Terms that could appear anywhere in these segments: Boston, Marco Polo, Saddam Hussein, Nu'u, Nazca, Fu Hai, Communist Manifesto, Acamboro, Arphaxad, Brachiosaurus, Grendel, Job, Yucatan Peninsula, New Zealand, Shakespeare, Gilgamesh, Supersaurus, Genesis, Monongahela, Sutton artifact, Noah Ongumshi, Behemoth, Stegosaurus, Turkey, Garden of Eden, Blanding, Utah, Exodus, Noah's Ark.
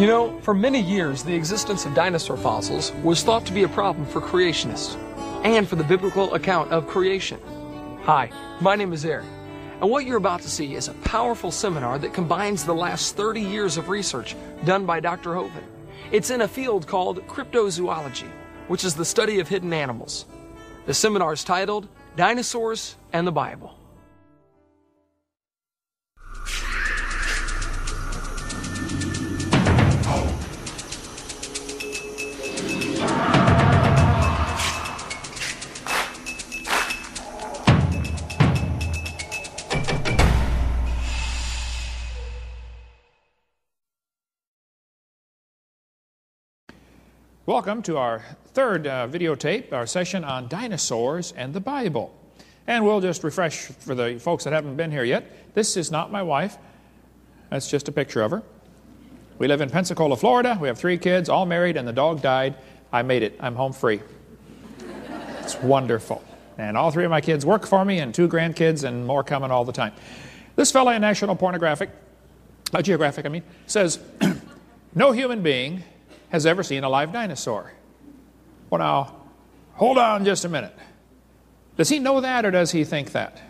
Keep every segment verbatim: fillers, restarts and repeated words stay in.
You know, for many years, the existence of dinosaur fossils was thought to be a problem for creationists and for the biblical account of creation. Hi, my name is Eric, and what you're about to see is a powerful seminar that combines the last thirty years of research done by Doctor Hovind. It's in a field called cryptozoology, which is the study of hidden animals. The seminar is titled Dinosaurs and the Bible. Welcome to our third uh, videotape, our session on dinosaurs and the Bible. And we'll just refresh for the folks that haven't been here yet. This is not my wife. That's just a picture of her. We live in Pensacola, Florida. We have three kids, all married, and the dog died. I made it. I'm home free. It's wonderful. And all three of my kids work for me, and two grandkids, and more coming all the time. This fellow in National Pornographic, uh, Geographic, I mean, says, no human being has ever seen a live dinosaur. Well, now, hold on just a minute. Does he know that, or does he think that?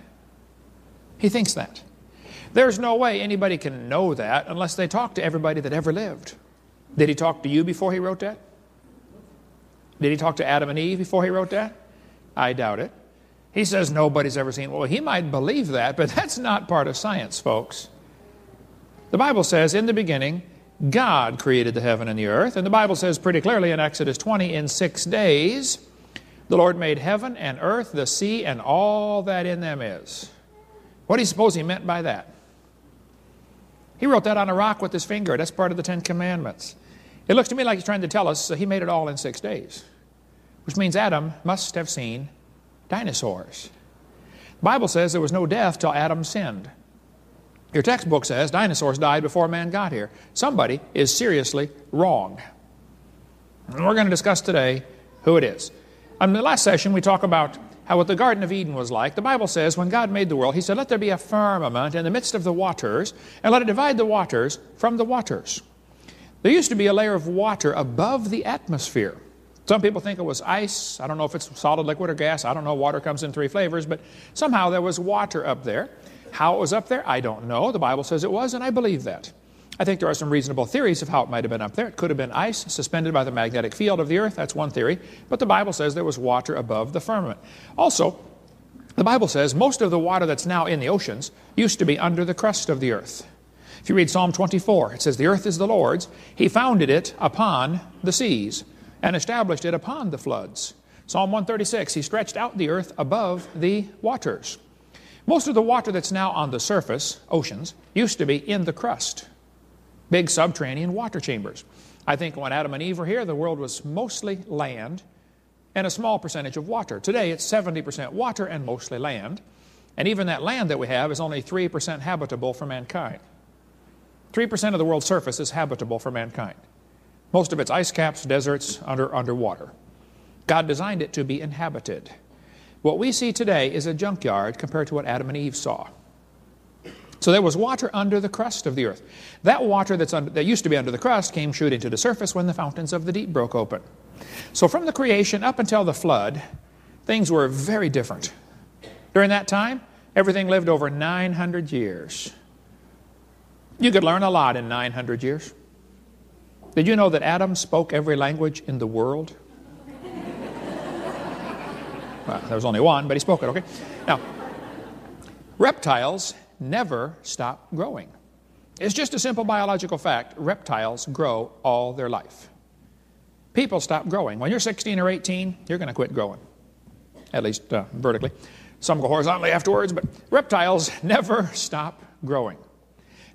He thinks that. There's no way anybody can know that unless they talk to everybody that ever lived. Did he talk to you before he wrote that? Did he talk to Adam and Eve before he wrote that? I doubt it. He says nobody's ever seen. Well, he might believe that, but that's not part of science, folks. The Bible says, in the beginning, God created the heaven and the earth. And the Bible says pretty clearly in Exodus twenty, in six days, the Lord made heaven and earth, the sea, and all that in them is. What do you suppose he meant by that? He wrote that on a rock with his finger. That's part of the Ten Commandments. It looks to me like he's trying to tell us that he made it all in six days, which means Adam must have seen dinosaurs. The Bible says there was no death till Adam sinned. Your textbook says dinosaurs died before man got here. Somebody is seriously wrong. And we're going to discuss today who it is. In the last session, we talked about how what the Garden of Eden was like. The Bible says when God made the world, he said, let there be a firmament in the midst of the waters, and let it divide the waters from the waters. There used to be a layer of water above the atmosphere. Some people think it was ice. I don't know if it's solid, liquid, or gas. I don't know. Water comes in three flavors, but somehow there was water up there. How it was up there, I don't know. The Bible says it was, and I believe that. I think there are some reasonable theories of how it might have been up there. It could have been ice suspended by the magnetic field of the earth. That's one theory. But the Bible says there was water above the firmament. Also, the Bible says most of the water that's now in the oceans used to be under the crust of the earth. If you read Psalm twenty-four, it says, the earth is the Lord's. He founded it upon the seas and established it upon the floods. Psalm one thirty-six, he stretched out the earth above the waters. Most of the water that's now on the surface, oceans, used to be in the crust. Big subterranean water chambers. I think when Adam and Eve were here, the world was mostly land and a small percentage of water. Today, it's seventy percent water and mostly land. And even that land that we have is only three percent habitable for mankind. three percent of the world's surface is habitable for mankind. Most of it's ice caps, deserts, under underwater. God designed it to be inhabited. What we see today is a junkyard compared to what Adam and Eve saw. So there was water under the crust of the earth. That water that's under, that used to be under the crust came shooting to the surface when the fountains of the deep broke open. So from the creation up until the flood, things were very different. During that time, everything lived over nine hundred years. You could learn a lot in nine hundred years. Did you know that Adam spoke every language in the world? Well, there was only one, but he spoke it, okay? Now, reptiles never stop growing. It's just a simple biological fact. Reptiles grow all their life. People stop growing. When you're sixteen or eighteen, you're going to quit growing, at least uh, vertically. Some go horizontally afterwards, but reptiles never stop growing.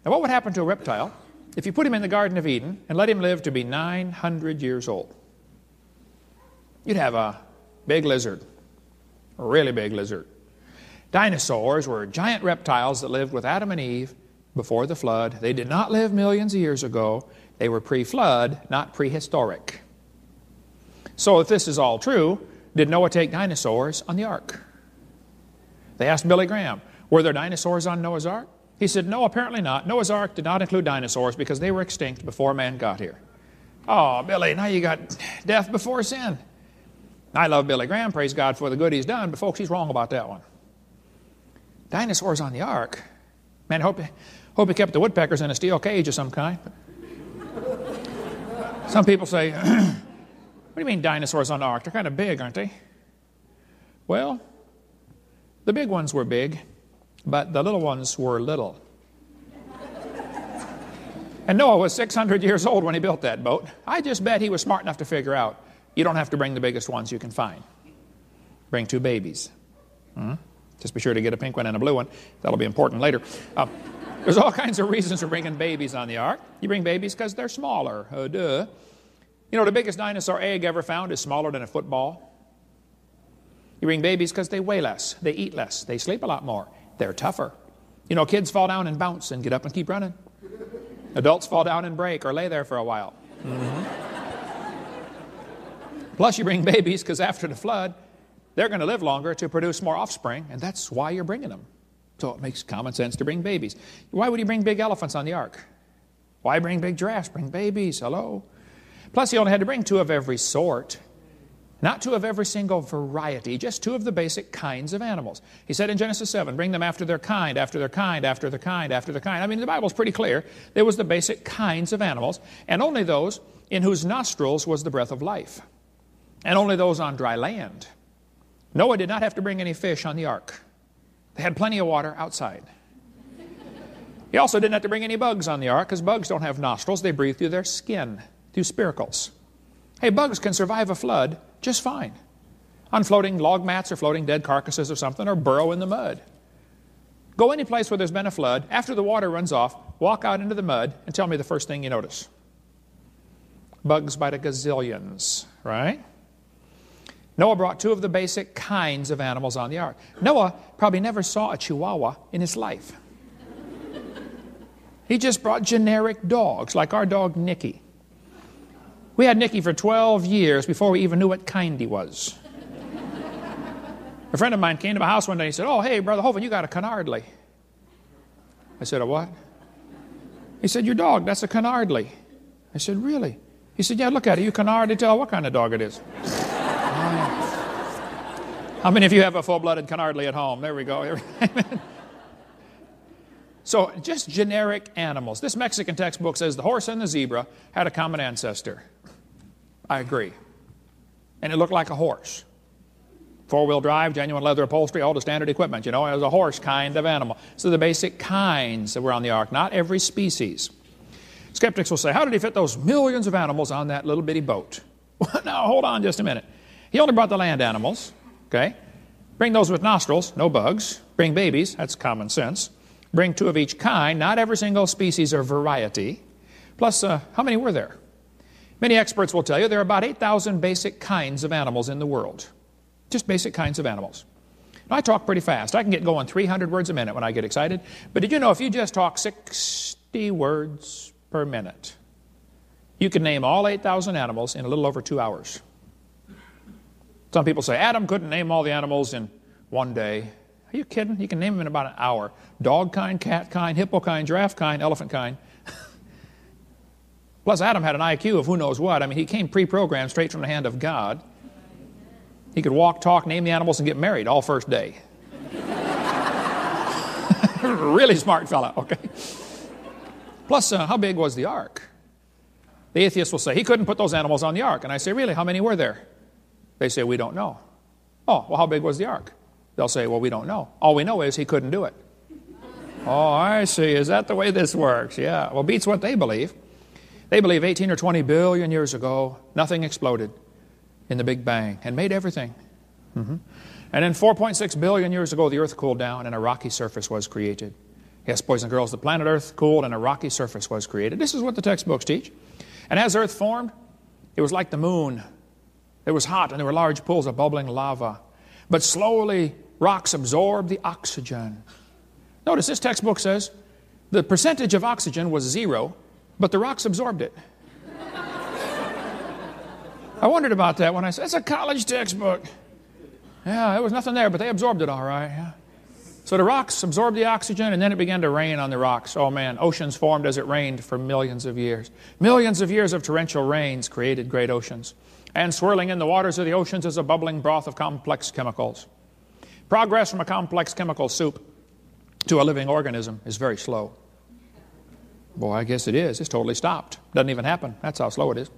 Now, what would happen to a reptile if you put him in the Garden of Eden and let him live to be nine hundred years old? You'd have a big lizard. A really big lizard. Dinosaurs were giant reptiles that lived with Adam and Eve before the flood. They did not live millions of years ago. They were pre-flood, not prehistoric. So if this is all true, did Noah take dinosaurs on the ark? They asked Billy Graham, were there dinosaurs on Noah's Ark? He said, no, apparently not. Noah's Ark did not include dinosaurs because they were extinct before man got here. Oh, Billy, now you got death before sin. I love Billy Graham, praise God for the good he's done, but folks, he's wrong about that one. Dinosaurs on the Ark. Man, hope, hope he kept the woodpeckers in a steel cage of some kind. Some people say, what do you mean dinosaurs on the Ark? They're kind of big, aren't they? Well, the big ones were big, but the little ones were little. And Noah was six hundred years old when he built that boat. I just bet he was smart enough to figure out, you don't have to bring the biggest ones you can find. Bring two babies. Hmm? Just be sure to get a pink one and a blue one. That'll be important later. Uh, there's all kinds of reasons for bringing babies on the Ark. You bring babies because they're smaller. Oh, duh. You know, the biggest dinosaur egg ever found is smaller than a football. You bring babies because they weigh less, they eat less, they sleep a lot more, they're tougher. You know, kids fall down and bounce and get up and keep running. Adults fall down and break or lay there for a while. Mm-hmm. Plus, you bring babies because after the flood, they're going to live longer to produce more offspring, and that's why you're bringing them. So it makes common sense to bring babies. Why would you bring big elephants on the Ark? Why bring big giraffes? Bring babies, hello. Plus, you only had to bring two of every sort, not two of every single variety, just two of the basic kinds of animals. He said in Genesis seven, bring them after their kind, after their kind, after their kind, after their kind. I mean, the Bible's pretty clear. There was the basic kinds of animals, and only those in whose nostrils was the breath of life, and only those on dry land. Noah did not have to bring any fish on the Ark. They had plenty of water outside. He also didn't have to bring any bugs on the Ark because bugs don't have nostrils. They breathe through their skin, through spiracles. Hey, bugs can survive a flood just fine on floating log mats or floating dead carcasses or something, or burrow in the mud. Go any place where there's been a flood. After the water runs off, walk out into the mud and tell me the first thing you notice. Bugs by the gazillions, right? Noah brought two of the basic kinds of animals on the Ark. Noah probably never saw a chihuahua in his life. He just brought generic dogs, like our dog Nicky. We had Nicky for twelve years before we even knew what kind he was. A friend of mine came to my house one day and he said, oh, hey, Brother Hovind, you got a canardly. I said, a what? He said, your dog, that's a canardly. I said, really? He said, yeah, look at it. You can hardly tell what kind of dog it is. How many of you have a full-blooded canardly at home? There we go. So just generic animals. This Mexican textbook says the horse and the zebra had a common ancestor. I agree. And it looked like a horse. Four-wheel drive, genuine leather upholstery, all the standard equipment. You know, it was a horse kind of animal. So the basic kinds that were on the Ark, not every species. Skeptics will say, how did he fit those millions of animals on that little bitty boat? Now, hold on just a minute. He only brought the land animals. Okay? Bring those with nostrils, no bugs. Bring babies, that's common sense. Bring two of each kind, not every single species or variety. Plus, uh, how many were there? Many experts will tell you there are about eight thousand basic kinds of animals in the world. Just basic kinds of animals. Now, I talk pretty fast. I can get going three hundred words a minute when I get excited. But did you know if you just talk sixty words per minute, you can name all eight thousand animals in a little over two hours? Some people say, Adam couldn't name all the animals in one day. Are you kidding? You can name them in about an hour. Dog kind, cat kind, hippo kind, giraffe kind, elephant kind. Plus, Adam had an I Q of who knows what. I mean, he came pre-programmed straight from the hand of God. He could walk, talk, name the animals, and get married all first day. Really smart fella, okay? Plus, uh, how big was the Ark? The atheists will say, he couldn't put those animals on the Ark. And I say, really, how many were there? They say, we don't know. Oh, well, how big was the Ark? They'll say, well, we don't know. All we know is he couldn't do it. Oh, I see. Is that the way this works? Yeah. Well, beats what they believe. They believe eighteen or twenty billion years ago, nothing exploded in the Big Bang and made everything. Mm-hmm. And then four point six billion years ago, the Earth cooled down and a rocky surface was created. Yes, boys and girls, the planet Earth cooled and a rocky surface was created. This is what the textbooks teach. And as Earth formed, it was like the moon. It was hot, and there were large pools of bubbling lava. But slowly, rocks absorbed the oxygen. Notice this textbook says the percentage of oxygen was zero, but the rocks absorbed it. I wondered about that when I said, it's a college textbook. Yeah, there was nothing there, but they absorbed it all right. Yeah. So the rocks absorbed the oxygen, and then it began to rain on the rocks. Oh man, oceans formed as it rained for millions of years. Millions of years of torrential rains created great oceans. And swirling in the waters of the oceans is a bubbling broth of complex chemicals. Progress from a complex chemical soup to a living organism is very slow. Boy, I guess it is. It's totally stopped. Doesn't even happen. That's how slow it is.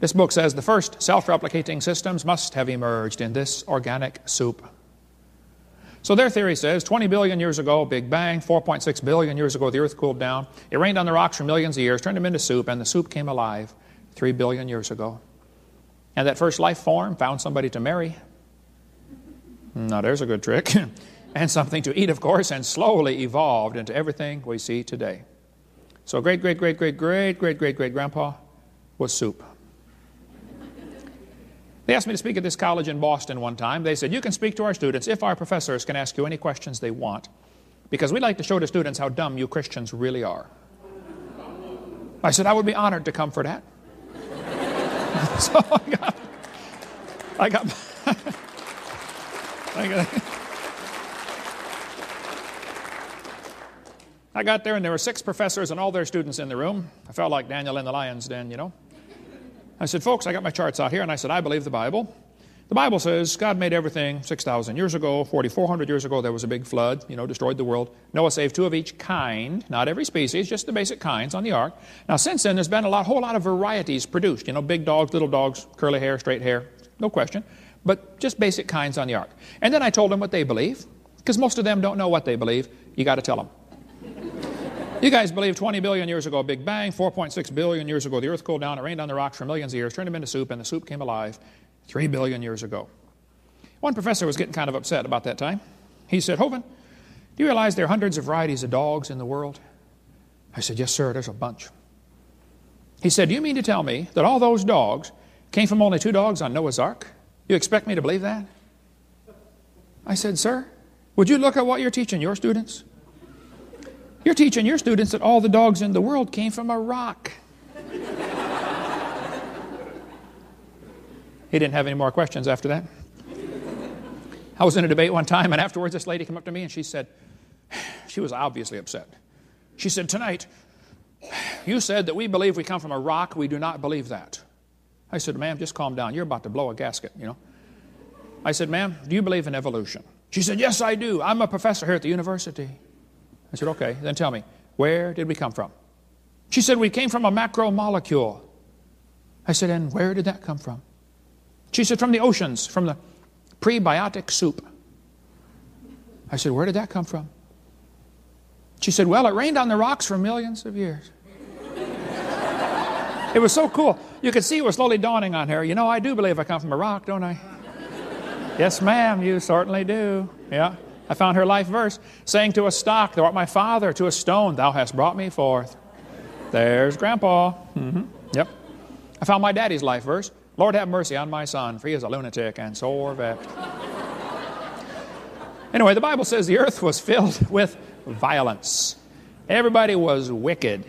This book says the first self-replicating systems must have emerged in this organic soup. So their theory says twenty billion years ago, Big Bang, four point six billion years ago, the earth cooled down. It rained on the rocks for millions of years, turned them into soup, and the soup came alive three billion years ago. And that first life form found somebody to marry. Now there's a good trick. And something to eat, of course, and slowly evolved into everything we see today. So great, great, great, great, great, great, great, great grandpa was soup. They asked me to speak at this college in Boston one time. They said, you can speak to our students if our professors can ask you any questions they want, because we'd like to show to students how dumb you Christians really are. I said, I would be honored to come for that. So I got, I got, I got, I got there, and there were six professors and all their students in the room. I felt like Daniel in the lion's den, you know. I said, folks, I got my charts out here, and I said, I believe the Bible. The Bible says God made everything six thousand years ago. forty-four hundred years ago, there was a big flood, you know, destroyed the world. Noah saved two of each kind, not every species, just the basic kinds on the ark. Now, since then, there's been a lot, whole lot of varieties produced, you know, big dogs, little dogs, curly hair, straight hair, no question, but just basic kinds on the ark. And then I told them what they believe, because most of them don't know what they believe. You got to tell them. You guys believe twenty billion years ago, Big Bang, four point six billion years ago, the earth cooled down, it rained on the rocks for millions of years, turned them into soup, and the soup came alive three billion years ago. One professor was getting kind of upset about that time. He said, Hovind, do you realize there are hundreds of varieties of dogs in the world? I said, yes, sir, there's a bunch. He said, do you mean to tell me that all those dogs came from only two dogs on Noah's Ark? You expect me to believe that? I said, sir, would you look at what you're teaching your students? You're teaching your students that all the dogs in the world came from a rock. He didn't have any more questions after that. I was in a debate one time, and afterwards this lady came up to me, and she said, she was obviously upset. She said, tonight, you said that we believe we come from a rock. We do not believe that. I said, ma'am, just calm down. You're about to blow a gasket, you know. I said, ma'am, do you believe in evolution? She said, yes, I do. I'm a professor here at the university. I said, okay, then tell me, where did we come from? She said, we came from a macromolecule. I said, and where did that come from? She said, from the oceans, from the prebiotic soup. I said, where did that come from? She said, well, it rained on the rocks for millions of years. It was so cool. You could see it was slowly dawning on her. You know, I do believe I come from a rock, don't I? Yes, ma'am, you certainly do. Yeah. I found her life verse, saying to a stock, thou art my father, to a stone, thou hast brought me forth. There's grandpa. Mm-hmm. Yep. I found my daddy's life verse, Lord have mercy on my son, for he is a lunatic and sore vexed. Anyway, the Bible says the earth was filled with violence. Everybody was wicked.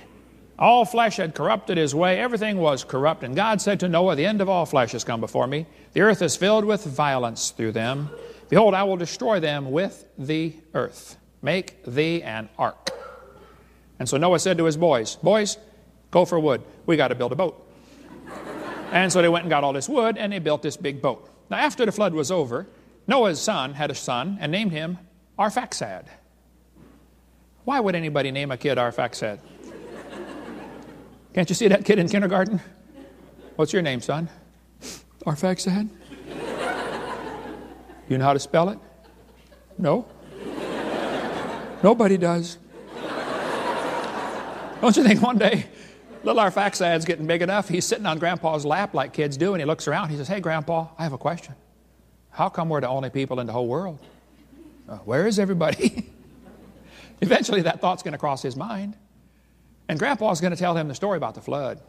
All flesh had corrupted his way. Everything was corrupt. And God said to Noah, the end of all flesh has come before me. The earth is filled with violence through them. Behold, I will destroy them with the earth. Make thee an ark. And so Noah said to his boys, boys, go for wood. We got to build a boat. And so they went and got all this wood, and they built this big boat. Now, after the flood was over, Noah's son had a son and named him Arphaxad. Why would anybody name a kid Arphaxad? Can't you see that kid in kindergarten? What's your name, son? Arphaxad. You know how to spell it? No. Nobody does. Don't you think one day, little Arphaxad's getting big enough, he's sitting on Grandpa's lap like kids do, and he looks around, he says, hey, Grandpa, I have a question. How come we're the only people in the whole world? Uh, where is everybody? Eventually that thought's going to cross his mind. And Grandpa's going to tell him the story about the flood.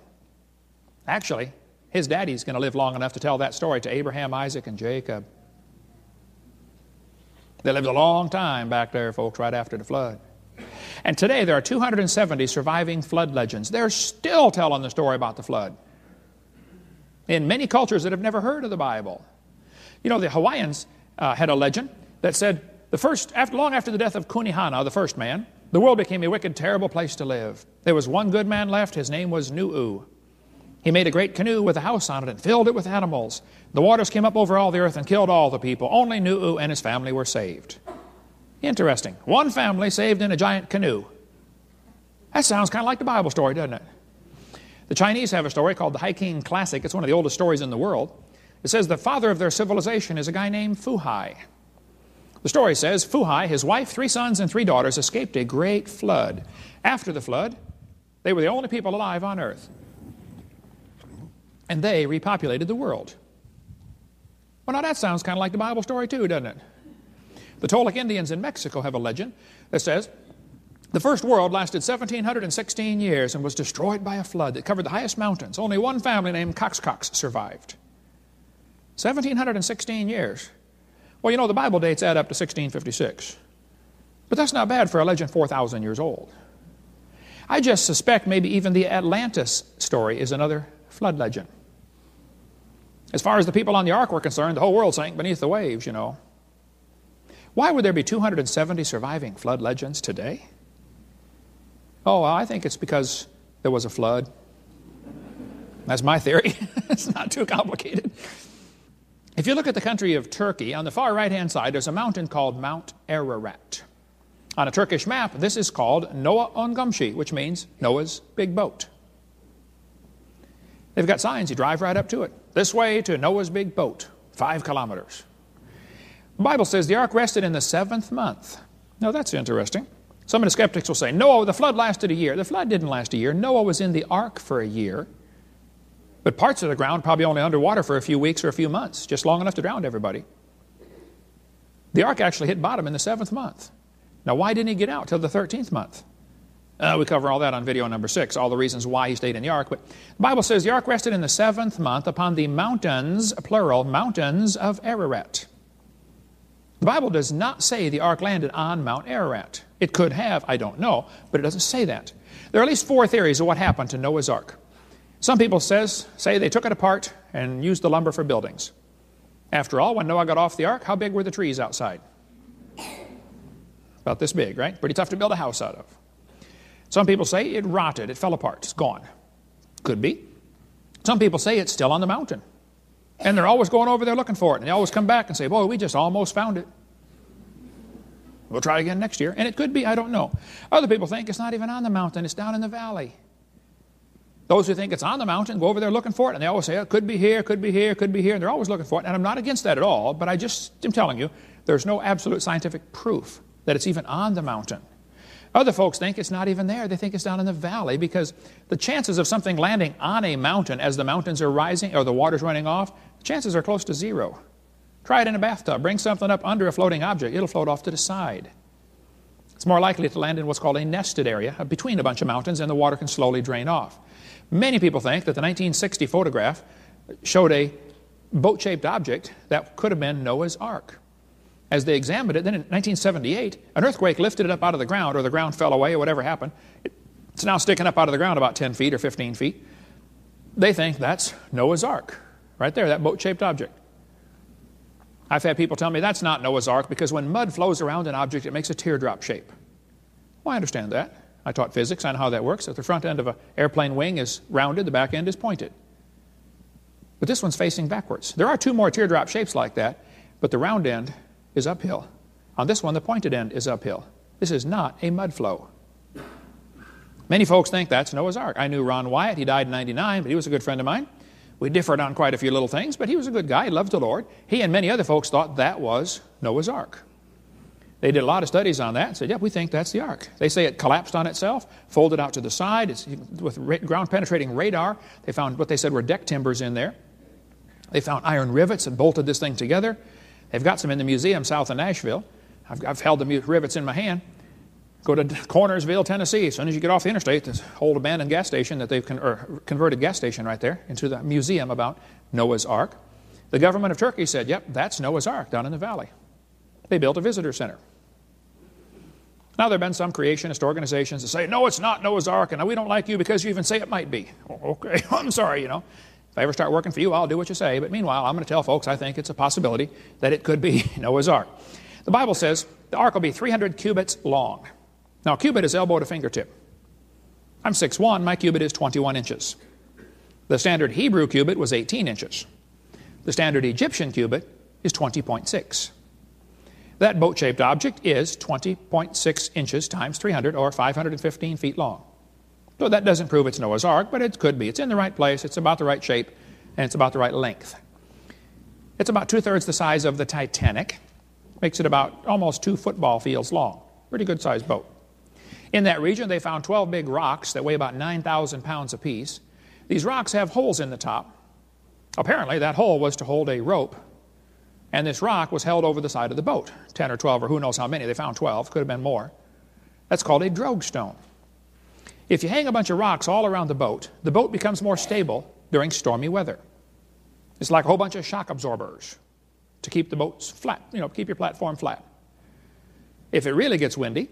Actually, his daddy's going to live long enough to tell that story to Abraham, Isaac, and Jacob. They lived a long time back there, folks, right after the flood. And today there are two hundred seventy surviving flood legends. They're still telling the story about the flood in many cultures that have never heard of the Bible. You know, the Hawaiians uh, had a legend that said The first, after, long after the death of Kunihana, the first man, the world became a wicked, terrible place to live. There was one good man left. His name was Nu'u. He made a great canoe with a house on it and filled it with animals. The waters came up over all the earth and killed all the people. Only Nu'u and his family were saved. Interesting. One family saved in a giant canoe. That sounds kind of like the Bible story, doesn't it? The Chinese have a story called the Haiking Classic. It's one of the oldest stories in the world. It says the father of their civilization is a guy named Fu Hai. The story says, Fu Hai, his wife, three sons, and three daughters escaped a great flood. After the flood, they were the only people alive on earth. And they repopulated the world. Well, now that sounds kind of like the Bible story too, doesn't it? The Toltec Indians in Mexico have a legend that says, the first world lasted one thousand seven hundred sixteen years and was destroyed by a flood that covered the highest mountains. Only one family named Coxcox survived. one thousand seven hundred sixteen years. Well, you know, the Bible dates add up to sixteen fifty-six. But that's not bad for a legend four thousand years old. I just suspect maybe even the Atlantis story is another flood legend. As far as the people on the ark were concerned, the whole world sank beneath the waves, you know. Why would there be two hundred seventy surviving flood legends today? Oh, well, I think it's because there was a flood. That's my theory. It's not too complicated. If you look at the country of Turkey, on the far right-hand side, there's a mountain called Mount Ararat. On a Turkish map, this is called Noah Ongumshi, which means Noah's big boat. They've got signs. You drive right up to it. This way to Noah's big boat, five kilometers. The Bible says the ark rested in the seventh month. Now, that's interesting. Some of the skeptics will say, Noah, the flood lasted a year. The flood didn't last a year. Noah was in the ark for a year. But parts of the ground probably only underwater for a few weeks or a few months, just long enough to drown everybody. The ark actually hit bottom in the seventh month. Now, why didn't he get out till the thirteenth month? Uh, we cover all that on video number six, all the reasons why he stayed in the ark. But the Bible says the ark rested in the seventh month upon the mountains, plural, mountains of Ararat. The Bible does not say the ark landed on Mount Ararat. It could have, I don't know, but it doesn't say that. There are at least four theories of what happened to Noah's ark. Some people says, say they took it apart and used the lumber for buildings. After all, when Noah got off the ark, how big were the trees outside? About this big, right? Pretty tough to build a house out of. Some people say it rotted, it fell apart, it's gone. Could be. Some people say it's still on the mountain. And they're always going over there looking for it. And they always come back and say, boy, we just almost found it. We'll try again next year. And it could be, I don't know. Other people think it's not even on the mountain, it's down in the valley. Those who think it's on the mountain go over there looking for it, and they always say, oh, it could be here, could be here, could be here, and they're always looking for it. And I'm not against that at all, but I just am telling you, there's no absolute scientific proof that it's even on the mountain. Other folks think it's not even there. They think it's down in the valley because the chances of something landing on a mountain as the mountains are rising or the water's running off, the chances are close to zero. Try it in a bathtub. Bring something up under a floating object. It'll float off to the side. It's more likely to land in what's called a nested area between a bunch of mountains, and the water can slowly drain off. Many people think that the nineteen sixty photograph showed a boat-shaped object that could have been Noah's Ark. As they examined it, then in nineteen seventy-eight, an earthquake lifted it up out of the ground, or the ground fell away, or whatever happened. It's now sticking up out of the ground about ten feet or fifteen feet. They think that's Noah's Ark. Right there, that boat-shaped object. I've had people tell me that's not Noah's Ark because when mud flows around an object, it makes a teardrop shape. Well, I understand that. I taught physics. I know how that works. If the front end of an airplane wing is rounded, the back end is pointed. But this one's facing backwards. There are two more teardrop shapes like that, but the round end is uphill. On this one, the pointed end is uphill. This is not a mud flow. Many folks think that's Noah's Ark. I knew Ron Wyatt. He died in ninety-nine, but he was a good friend of mine. We differed on quite a few little things, but he was a good guy. He loved the Lord. He and many other folks thought that was Noah's Ark. They did a lot of studies on that and said, yep, we think that's the ark. They say it collapsed on itself, folded out to the side. It's, with ground-penetrating radar, they found what they said were deck timbers in there. They found iron rivets and bolted this thing together. They've got some in the museum south of Nashville. I've, I've held the rivets in my hand. Go to Cornersville, Tennessee. As soon as you get off the interstate, this old abandoned gas station that they've con or converted gas station right there into the museum about Noah's Ark. The government of Turkey said, yep, that's Noah's Ark down in the valley. They built a visitor center. Now, there have been some creationist organizations that say, no, it's not Noah's Ark, and we don't like you because you even say it might be. Oh, okay, I'm sorry, you know. If I ever start working for you, I'll do what you say. But meanwhile, I'm going to tell folks I think it's a possibility that it could be Noah's Ark. The Bible says The ark will be three hundred cubits long. Now, a cubit is elbow to fingertip. I'm six foot one, my cubit is twenty-one inches. The standard Hebrew cubit was eighteen inches. The standard Egyptian cubit is twenty point six. That boat-shaped object is twenty point six inches times three hundred, or five hundred fifteen feet long. So that doesn't prove it's Noah's Ark, but it could be. It's in the right place, it's about the right shape, and it's about the right length. It's about two-thirds the size of the Titanic. Makes it about almost two football fields long. Pretty good-sized boat. In that region, they found twelve big rocks that weigh about nine thousand pounds apiece. These rocks have holes in the top. Apparently, that hole was to hold a rope, and this rock was held over the side of the boat, ten or twelve, or who knows how many. They found twelve, could have been more. That's called a drogstone. If you hang a bunch of rocks all around the boat, the boat becomes more stable during stormy weather. It's like a whole bunch of shock absorbers to keep the boats flat, you know, keep your platform flat. If it really gets windy,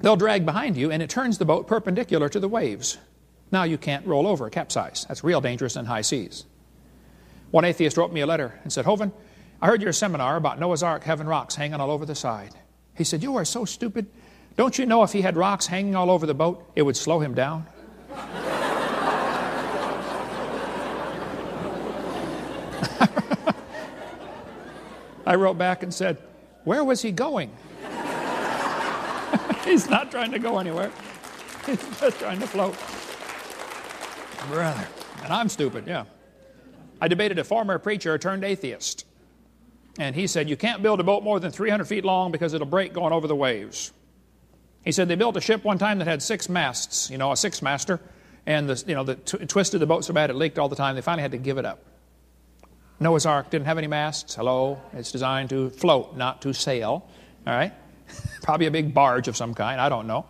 they'll drag behind you, and it turns the boat perpendicular to the waves. Now you can't roll over, capsize. That's real dangerous in high seas. One atheist wrote me a letter and said, "Hovind, I heard your seminar about Noah's Ark having rocks hanging all over the side." He said, "You are so stupid. Don't you know if he had rocks hanging all over the boat, it would slow him down?" I wrote back and said, "Where was he going?" He's not trying to go anywhere. He's just trying to float. Brother. And I'm stupid, yeah. I debated a former preacher turned atheist. And he said, "You can't build a boat more than three hundred feet long because it'll break going over the waves." He said they built a ship one time that had six masts, you know, a six-master, and the, you know, the t twisted the boat so bad it leaked all the time. They finally had to give it up. Noah's Ark didn't have any masts. Hello. It's designed to float, not to sail. All right? Probably a big barge of some kind. I don't know.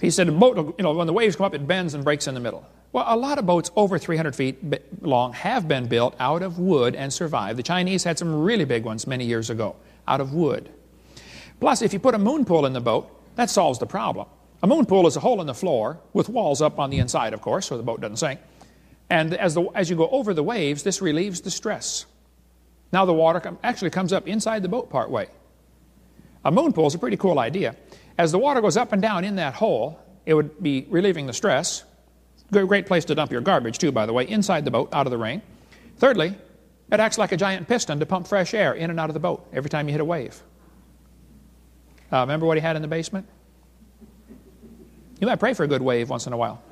He said a boat, you know, when the waves come up, it bends and breaks in the middle. Well, a lot of boats over three hundred feet long have been built out of wood and survived. The Chinese had some really big ones many years ago, out of wood. Plus, if you put a moon pool in the boat, that solves the problem. A moon pool is a hole in the floor with walls up on the inside, of course, so the boat doesn't sink. And as, the, as you go over the waves, this relieves the stress. Now the water com actually comes up inside the boat part way. A moon pool is a pretty cool idea. As the water goes up and down in that hole, it would be relieving the stress. Great place to dump your garbage, too, by the way, inside the boat, out of the rain. Thirdly, it acts like a giant piston to pump fresh air in and out of the boat every time you hit a wave. Uh, remember what he had in the basement? You might pray for a good wave once in a while.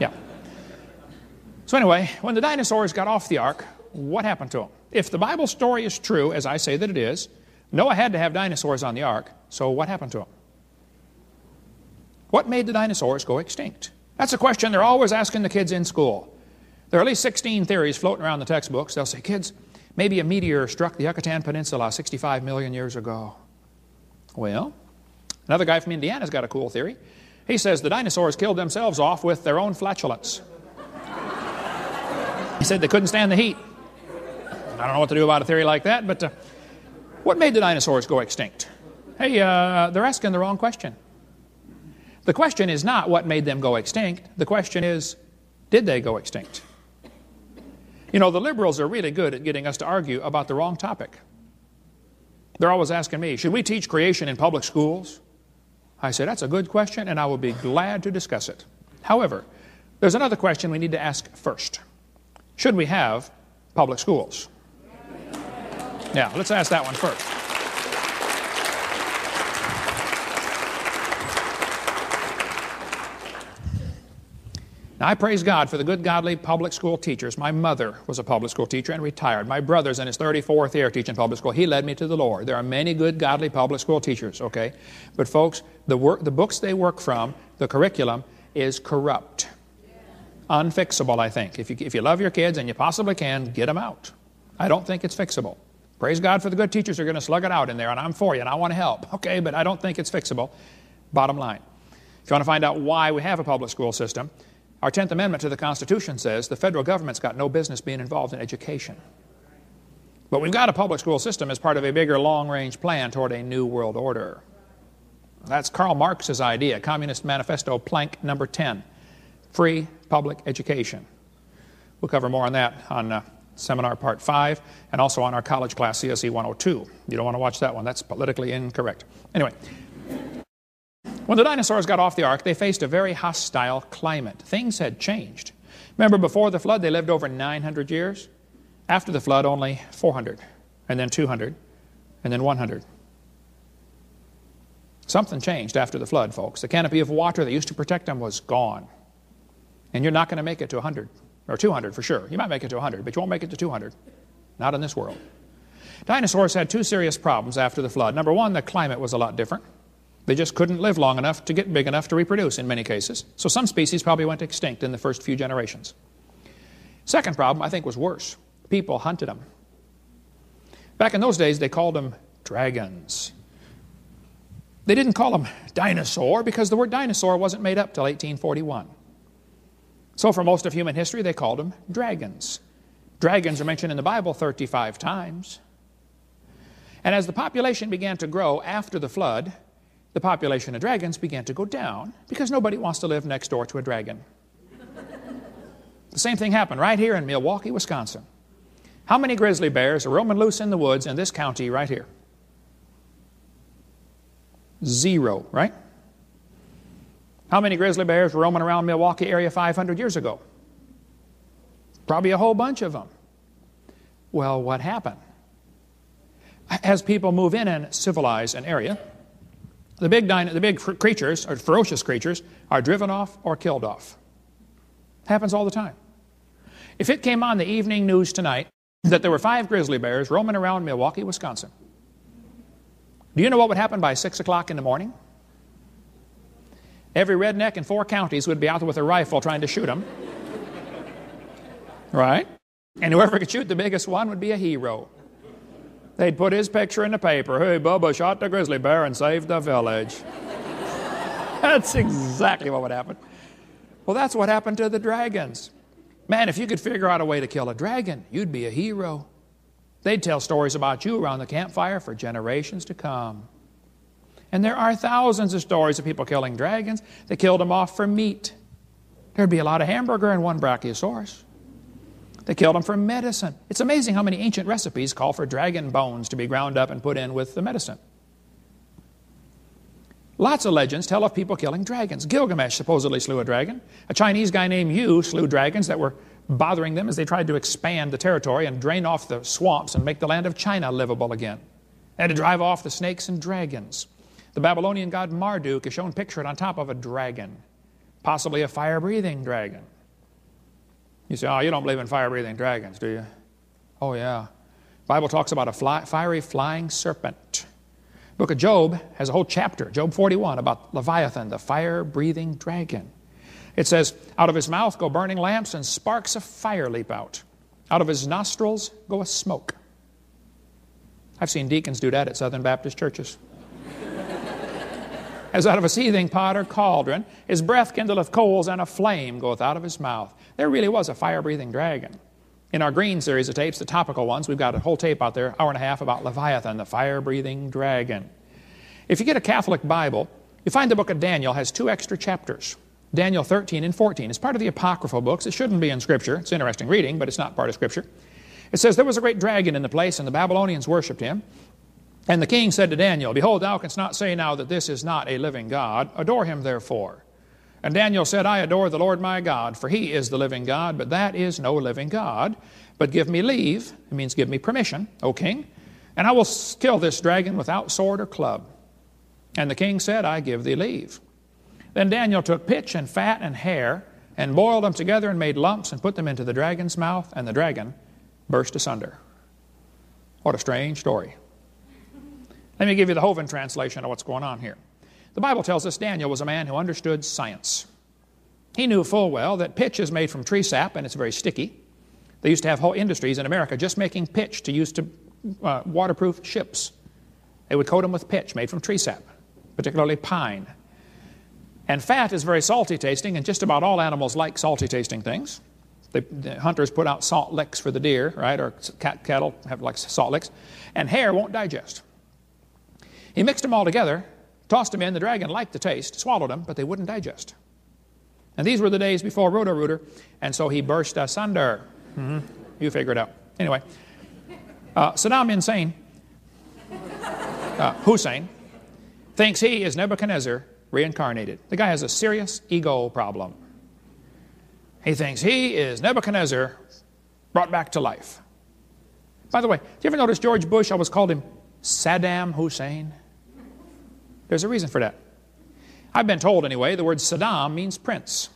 Yeah. So anyway, when the dinosaurs got off the ark, what happened to them? If the Bible story is true, as I say that it is, Noah had to have dinosaurs on the ark, so what happened to them? What made the dinosaurs go extinct? That's a question they're always asking the kids in school. There are at least sixteen theories floating around the textbooks. They'll say, "Kids, maybe a meteor struck the Yucatan Peninsula sixty-five million years ago." Well, another guy from Indiana's got a cool theory. He says the dinosaurs killed themselves off with their own flatulence. He said they couldn't stand the heat. I don't know what to do about a theory like that, but... Uh, What made the dinosaurs go extinct? Hey, uh, they're asking the wrong question. The question is not what made them go extinct. The question is, did they go extinct? You know, the liberals are really good at getting us to argue about the wrong topic. They're always asking me, "Should we teach creation in public schools?" I say, that's a good question, and I will be glad to discuss it. However, there's another question we need to ask first. Should we have public schools? Yeah, let's ask that one first. Now, I praise God for the good, godly public school teachers. My mother was a public school teacher and retired. My brother's in his thirty-fourth year teaching public school. He led me to the Lord. There are many good, godly public school teachers, okay? But folks, the, work, the books they work from, the curriculum, is corrupt. Unfixable, I think. If you, if you love your kids, and you possibly can, get them out. I don't think it's fixable. Praise God for the good teachers who are going to slug it out in there, and I'm for you, and I want to help. Okay, but I don't think it's fixable. Bottom line, if you want to find out why we have a public school system, our Tenth Amendment to the Constitution says the federal government's got no business being involved in education. But we've got a public school system as part of a bigger long-range plan toward a new world order. That's Karl Marx's idea, Communist Manifesto, plank number ten, free public education. We'll cover more on that on uh, seminar part five, and also on our college class, C S E one oh two. You don't want to watch that one. That's politically incorrect. Anyway, when the dinosaurs got off the ark, they faced a very hostile climate. Things had changed. Remember, before the flood, they lived over nine hundred years. After the flood, only four hundred, and then two hundred, and then one hundred. Something changed after the flood, folks. The canopy of water that used to protect them was gone. And you're not going to make it to one hundred, or two hundred for sure. You might make it to one hundred, but you won't make it to two hundred. Not in this world. Dinosaurs had two serious problems after the flood. Number one, the climate was a lot different. They just couldn't live long enough to get big enough to reproduce in many cases. So some species probably went extinct in the first few generations. Second problem, I think, was worse. People hunted them. Back in those days, they called them dragons. They didn't call them dinosaur because the word dinosaur wasn't made up till eighteen forty-one. So for most of human history, they called them dragons. Dragons are mentioned in the Bible thirty-five times. And as the population began to grow after the flood, the population of dragons began to go down because nobody wants to live next door to a dragon. The same thing happened right here in Milwaukee, Wisconsin. How many grizzly bears are roaming loose in the woods in this county right here? Zero, right? How many grizzly bears were roaming around Milwaukee area five hundred years ago? Probably a whole bunch of them. Well, what happened? As people move in and civilize an area, the big, the big creatures, or ferocious creatures, are driven off or killed off. Happens all the time. If it came on the evening news tonight that there were five grizzly bears roaming around Milwaukee, Wisconsin, do you know what would happen by six o'clock in the morning? Every redneck in four counties would be out there with a rifle trying to shoot them. Right? And whoever could shoot the biggest one would be a hero. They'd put his picture in the paper. Hey, Bubba shot the grizzly bear and saved the village. That's exactly what would happen. Well, that's what happened to the dragons. Man, if you could figure out a way to kill a dragon, you'd be a hero. They'd tell stories about you around the campfire for generations to come. And there are thousands of stories of people killing dragons. They killed them off for meat. There'd be a lot of hamburger and one brachiosaurus. They killed them for medicine. It's amazing how many ancient recipes call for dragon bones to be ground up and put in with the medicine. Lots of legends tell of people killing dragons. Gilgamesh supposedly slew a dragon. A Chinese guy named Yu slew dragons that were bothering them as they tried to expand the territory and drain off the swamps and make the land of China livable again. They had to drive off the snakes and dragons. The Babylonian god Marduk is shown pictured on top of a dragon, possibly a fire-breathing dragon. You say, oh, you don't believe in fire-breathing dragons, do you? Oh, yeah. The Bible talks about a fly, fiery flying serpent. The book of Job has a whole chapter, Job forty-one, about Leviathan, the fire-breathing dragon. It says, out of his mouth go burning lamps and sparks of fire leap out. Out of his nostrils go a smoke. I've seen deacons do that at Southern Baptist churches. As out of a seething pot or cauldron, his breath kindleth coals, and a flame goeth out of his mouth. There really was a fire-breathing dragon. In our green series of tapes, the topical ones, we've got a whole tape out there, hour and a half, about Leviathan, the fire-breathing dragon. If you get a Catholic Bible, you find the book of Daniel has two extra chapters. Daniel thirteen and fourteen. It's part of the Apocryphal books. It shouldn't be in Scripture. It's interesting reading, but it's not part of Scripture. It says, there was a great dragon in the place, and the Babylonians worshipped him. And the king said to Daniel, behold, thou canst not say now that this is not a living God. Adore him, therefore. And Daniel said, I adore the Lord my God, for he is the living God, but that is no living God. But give me leave, it means give me permission, O king, and I will kill this dragon without sword or club. And the king said, I give thee leave. Then Daniel took pitch and fat and hair, and boiled them together and made lumps, and put them into the dragon's mouth, and the dragon burst asunder. What a strange story. Let me give you the Hovind translation of what's going on here. The Bible tells us Daniel was a man who understood science. He knew full well that pitch is made from tree sap and it's very sticky. They used to have whole industries in America just making pitch to use to uh, waterproof ships. They would coat them with pitch made from tree sap, particularly pine. And fat is very salty tasting, and just about all animals like salty tasting things. The, the hunters put out salt licks for the deer, right? Or cat, cattle have like salt licks. And hair won't digest. He mixed them all together, tossed them in. The dragon liked the taste, swallowed them, but they wouldn't digest. And these were the days before Roto-Rooter, and so he burst asunder. Mm-hmm. You figure it out. Anyway, uh, Saddam Hussein, uh, Hussein, thinks he is Nebuchadnezzar reincarnated. The guy has a serious ego problem. He thinks he is Nebuchadnezzar brought back to life. By the way, do you ever notice George Bush always called him Saddam Hussein? There's a reason for that. I've been told, anyway, the word Saddam means prince.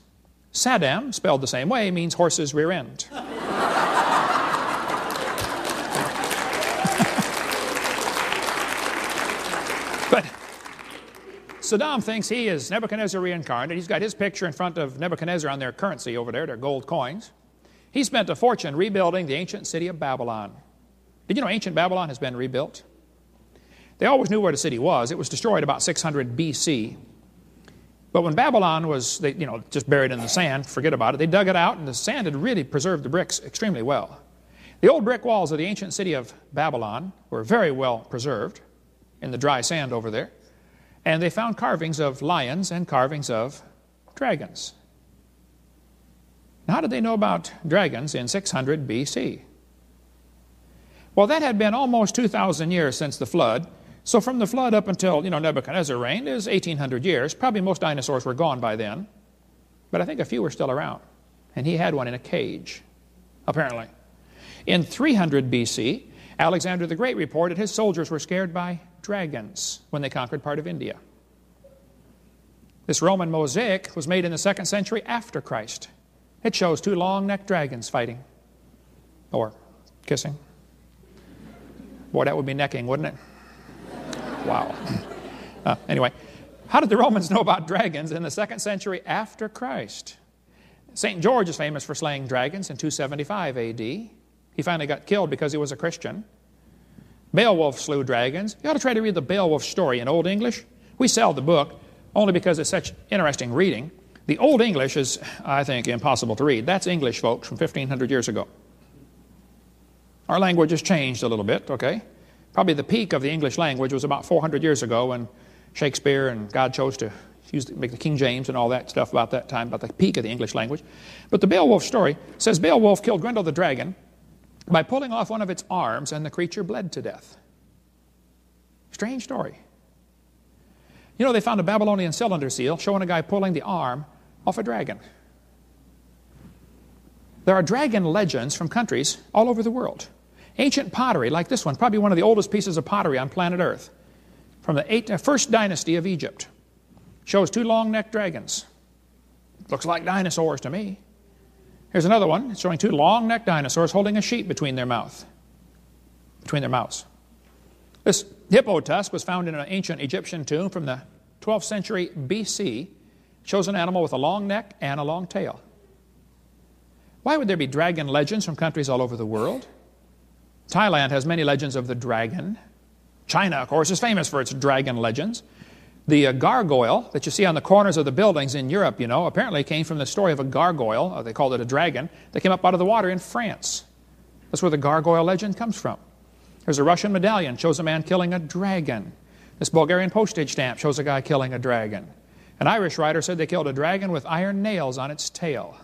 Saddam, spelled the same way, means horse's rear end. But Saddam thinks he is Nebuchadnezzar reincarnated. He's got his picture in front of Nebuchadnezzar on their currency over there, their gold coins. He spent a fortune rebuilding the ancient city of Babylon. Did you know ancient Babylon has been rebuilt? They always knew where the city was. It was destroyed about six hundred B C. But when Babylon was, they, you know, just buried in the sand, forget about it, they dug it out, and the sand had really preserved the bricks extremely well. The old brick walls of the ancient city of Babylon were very well preserved in the dry sand over there. And they found carvings of lions and carvings of dragons. Now, how did they know about dragons in six hundred B C? Well, that had been almost two thousand years since the flood. So from the flood up until, you know, Nebuchadnezzar reigned is eighteen hundred years. Probably most dinosaurs were gone by then. But I think a few were still around. And he had one in a cage, apparently. In three hundred B C, Alexander the Great reported his soldiers were scared by dragons when they conquered part of India. This Roman mosaic was made in the second century after Christ. It shows two long-necked dragons fighting or kissing. Boy, that would be necking, wouldn't it? Wow. Uh, anyway, how did the Romans know about dragons in the second century after Christ? Saint George is famous for slaying dragons in two seventy-five A D. He finally got killed because he was a Christian. Beowulf slew dragons. You ought to try to read the Beowulf story in Old English. We sell the book only because it's such interesting reading. The Old English is, I think, impossible to read. That's English, folks, from fifteen hundred years ago. Our language has changed a little bit, okay? Probably the peak of the English language was about four hundred years ago when Shakespeare and God chose to use the, make the King James and all that stuff about that time, about the peak of the English language. But the Beowulf story says Beowulf killed Grendel the dragon by pulling off one of its arms, and the creature bled to death. Strange story. You know, they found a Babylonian cylinder seal showing a guy pulling the arm off a dragon. There are dragon legends from countries all over the world. Ancient pottery, like this one, probably one of the oldest pieces of pottery on planet Earth, from the eight, uh, first dynasty of Egypt, shows two long-necked dragons. Looks like dinosaurs to me. Here's another one. It's showing two long-necked dinosaurs holding a sheep between their mouth, between their mouths. This hippo tusk was found in an ancient Egyptian tomb from the twelfth century B C. It shows an animal with a long neck and a long tail. Why would there be dragon legends from countries all over the world? Thailand has many legends of the dragon. China, of course, is famous for its dragon legends. The uh, gargoyle that you see on the corners of the buildings in Europe, you know, apparently came from the story of a gargoyle, or they called it a dragon, that came up out of the water in France. That's where the gargoyle legend comes from. There's a Russian medallion, shows a man killing a dragon. This Bulgarian postage stamp shows a guy killing a dragon. An Irish writer said they killed a dragon with iron nails on its tail.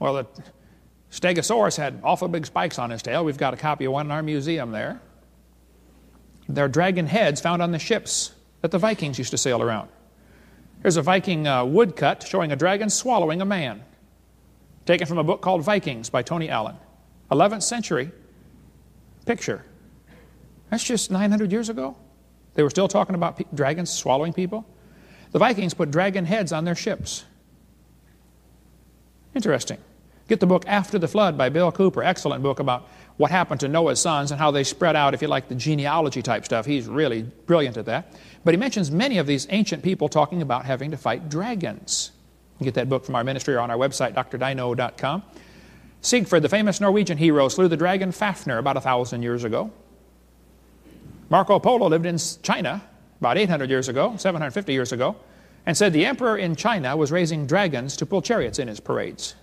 Well, the Stegosaurus had awful big spikes on his tail. We've got a copy of one in our museum there. There are dragon heads found on the ships that the Vikings used to sail around. Here's a Viking uh, woodcut showing a dragon swallowing a man, taken from a book called Vikings by Tony Allen. eleventh century picture. That's just nine hundred years ago. They were still talking about dragons swallowing people. The Vikings put dragon heads on their ships. Interesting. Get the book After the Flood by Bill Cooper. Excellent book about what happened to Noah's sons and how they spread out, if you like, the genealogy type stuff. He's really brilliant at that. But he mentions many of these ancient people talking about having to fight dragons. You can get that book from our ministry or on our website, D R dino dot com. Siegfried, the famous Norwegian hero, slew the dragon Fafnir about one thousand years ago. Marco Polo lived in China about eight hundred years ago, seven hundred fifty years ago, and said the emperor in China was raising dragons to pull chariots in his parades.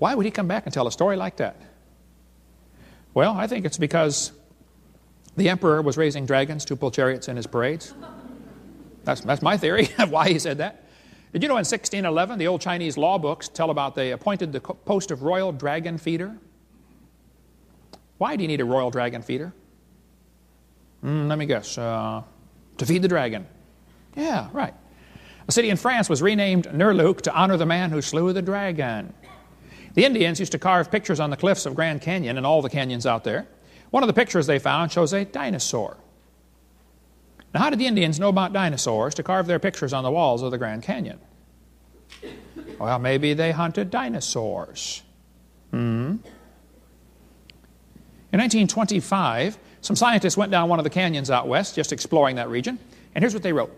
Why would he come back and tell a story like that? Well, I think it's because the emperor was raising dragons to pull chariots in his parades. That's, that's my theory of why he said that. Did you know in sixteen eleven, the old Chinese law books tell about they appointed the post of royal dragon feeder? Why do you need a royal dragon feeder? Mm, let me guess. Uh, to feed the dragon. Yeah, right. A city in France was renamed Nerluk to honor the man who slew the dragon. The Indians used to carve pictures on the cliffs of Grand Canyon and all the canyons out there. One of the pictures they found shows a dinosaur. Now, how did the Indians know about dinosaurs to carve their pictures on the walls of the Grand Canyon? Well, maybe they hunted dinosaurs. Hmm. In nineteen twenty-five, some scientists went down one of the canyons out west, just exploring that region, and here's what they wrote.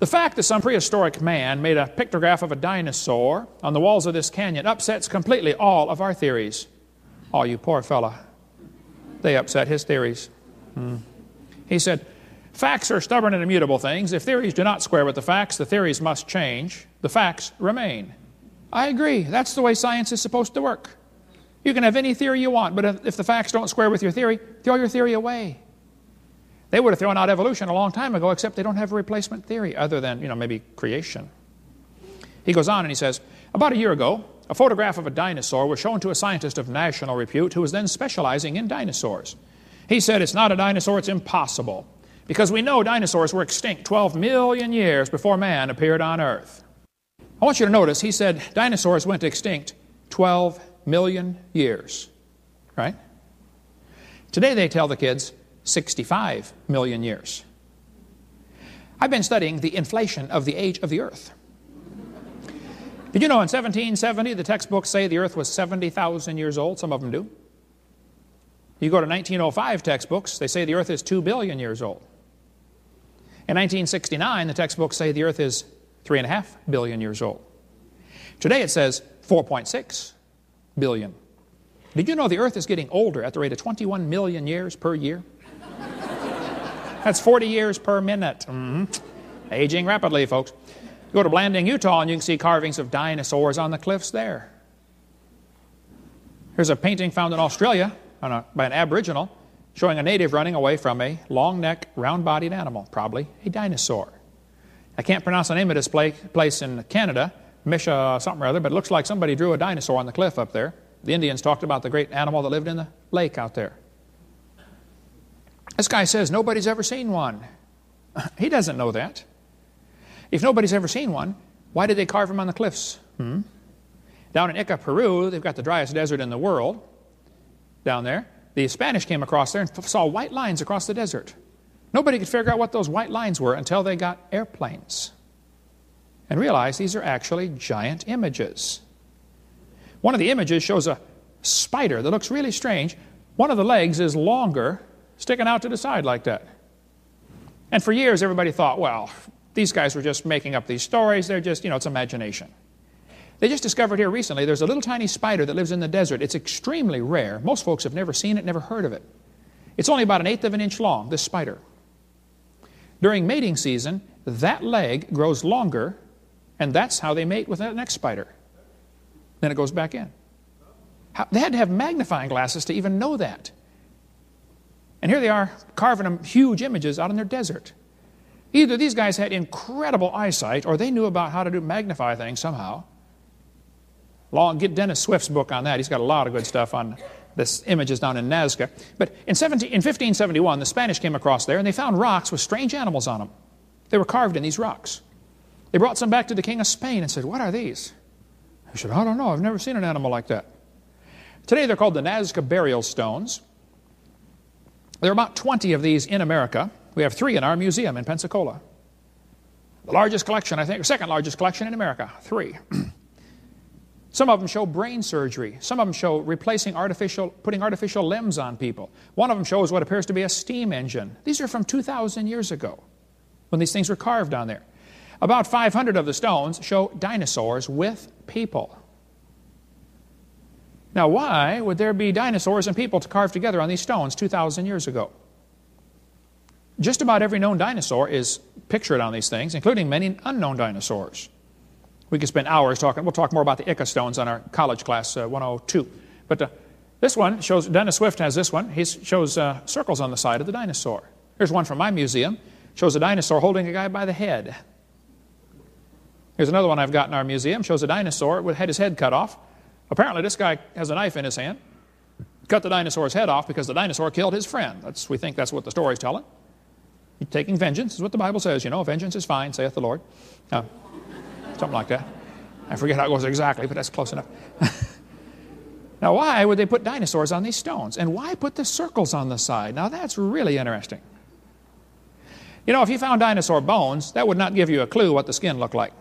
The fact that some prehistoric man made a pictograph of a dinosaur on the walls of this canyon upsets completely all of our theories. Oh, you poor fella. They upset his theories. Hmm. He said, facts are stubborn and immutable things. If theories do not square with the facts, the theories must change. The facts remain. I agree. That's the way science is supposed to work. You can have any theory you want, but if, if the facts don't square with your theory, throw your theory away. They would have thrown out evolution a long time ago, except they don't have a replacement theory other than, you know, maybe creation. He goes on and he says, about a year ago, a photograph of a dinosaur was shown to a scientist of national repute who was then specializing in dinosaurs. He said, it's not a dinosaur, it's impossible. Because we know dinosaurs were extinct twelve million years before man appeared on Earth. I want you to notice, he said dinosaurs went extinct twelve million years, right? Today they tell the kids sixty-five million years. I've been studying the inflation of the age of the Earth. Did you know in seventeen seventy the textbooks say the Earth was seventy thousand years old? Some of them do. You go to nineteen oh five textbooks, they say the Earth is two billion years old. In nineteen sixty-nine, the textbooks say the Earth is three point five billion years old. Today it says four point six billion. Did you know the Earth is getting older at the rate of twenty-one million years per year? That's forty years per minute. Mm-hmm. Aging rapidly, folks. You go to Blanding, Utah, and you can see carvings of dinosaurs on the cliffs there. Here's a painting found in Australia A, by an Aboriginal, showing a native running away from a long-necked, round-bodied animal, probably a dinosaur. I can't pronounce the name of this place in Canada, Misha something or other, but it looks like somebody drew a dinosaur on the cliff up there. The Indians talked about the great animal that lived in the lake out there. This guy says nobody's ever seen one. He doesn't know that. If nobody's ever seen one, why did they carve him on the cliffs? Hmm? Down in Ica, Peru, they've got the driest desert in the world. Down there, the Spanish came across there and saw white lines across the desert. Nobody could figure out what those white lines were until they got airplanes and realized these are actually giant images. One of the images shows a spider that looks really strange. One of the legs is longer, sticking out to the side like that. And for years, everybody thought, well, these guys were just making up these stories. They're just, you know, it's imagination. They just discovered here recently there's a little tiny spider that lives in the desert. It's extremely rare. Most folks have never seen it, never heard of it. It's only about an eighth of an inch long, this spider. During mating season, that leg grows longer, and that's how they mate with that next spider. Then it goes back in. How, they had to have magnifying glasses to even know that. And here they are carving them huge images out in their desert. Either these guys had incredible eyesight, or they knew about how to do magnify things somehow. Long, get Dennis Swift's book on that. He's got a lot of good stuff on this images down in Nazca. But in, seventeen, in fifteen seventy-one, the Spanish came across there, and they found rocks with strange animals on them. They were carved in these rocks. They brought some back to the King of Spain and said, what are these? He said, I don't know. I've never seen an animal like that. Today they're called the Nazca burial stones. There are about twenty of these in America. We have three in our museum in Pensacola. The largest collection, I think, or second largest collection in America. Three. Some of them show brain surgery. Some of them show replacing artificial, putting artificial limbs on people. One of them shows what appears to be a steam engine. These are from two thousand years ago when these things were carved on there. About five hundred of the stones show dinosaurs with people. Now, why would there be dinosaurs and people to carve together on these stones two thousand years ago? Just about every known dinosaur is pictured on these things, including many unknown dinosaurs. We could spend hours talking. We'll talk more about the Ica stones on our college class uh, one oh two. But uh, this one shows, Dennis Swift has this one. He shows uh, circles on the side of the dinosaur. Here's one from my museum. Shows a dinosaur holding a guy by the head. Here's another one I've got in our museum. Shows a dinosaur with had his head cut off. Apparently this guy has a knife in his hand. cut the dinosaur's head off because the dinosaur killed his friend. That's, we think that's what the story's telling. He's taking vengeance, is what the Bible says, you know, vengeance is fine, saith the Lord. Uh, something like that. I forget how it goes exactly, but that's close enough. Now, why would they put dinosaurs on these stones? And why put the circles on the side? Now, that's really interesting. You know, if you found dinosaur bones, that would not give you a clue what the skin looked like.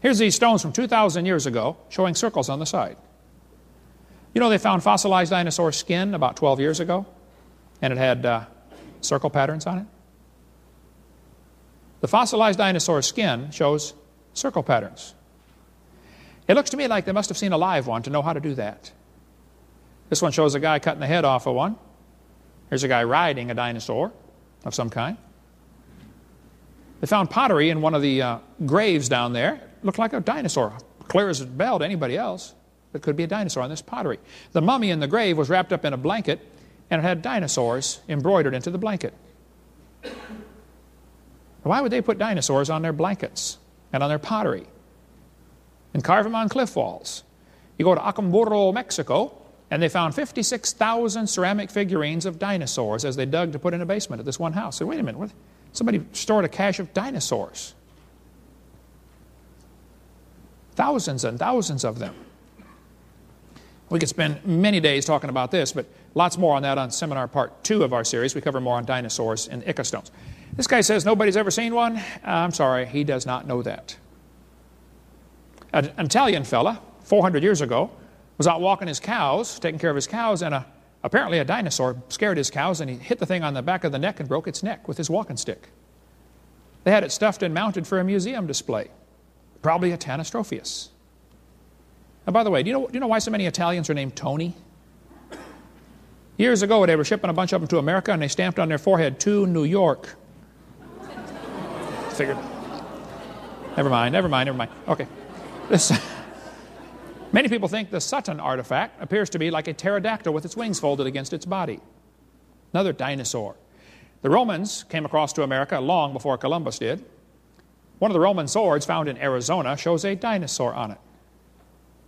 Here's these stones from two thousand years ago showing circles on the side. You know, they found fossilized dinosaur skin about twelve years ago, and it had uh, circle patterns on it. The fossilized dinosaur skin shows circle patterns. It looks to me like they must have seen a live one to know how to do that. This one shows a guy cutting the head off of one. Here's a guy riding a dinosaur of some kind. They found pottery in one of the uh, graves down there. It looked like a dinosaur, clear as a bell to anybody else. It could be a dinosaur on this pottery. The mummy in the grave was wrapped up in a blanket, and it had dinosaurs embroidered into the blanket. Why would they put dinosaurs on their blankets and on their pottery? And carve them on cliff walls. You go to Acamboro, Mexico, and they found fifty-six thousand ceramic figurines of dinosaurs as they dug to put in a basement at this one house. So wait a minute, what? Somebody stored a cache of dinosaurs. Thousands and thousands of them. We could spend many days talking about this, but lots more on that on seminar part two of our series. We cover more on dinosaurs and Ica stones. This guy says nobody's ever seen one. Uh, I'm sorry, he does not know that. An Italian fella, four hundred years ago, was out walking his cows, taking care of his cows, and a, apparently a dinosaur scared his cows, and he hit the thing on the back of the neck and broke its neck with his walking stick. They had it stuffed and mounted for a museum display, probably a Tanistropheus. And by the way, do you know, do you know why so many Italians are named Tony? Years ago, they were shipping a bunch of them to America, and they stamped on their forehead, "To New York." Figured. Never mind, never mind, never mind. Okay. This, many people think the Sutton artifact appears to be like a pterodactyl with its wings folded against its body. Another dinosaur. The Romans came across to America long before Columbus did. One of the Roman swords found in Arizona shows a dinosaur on it.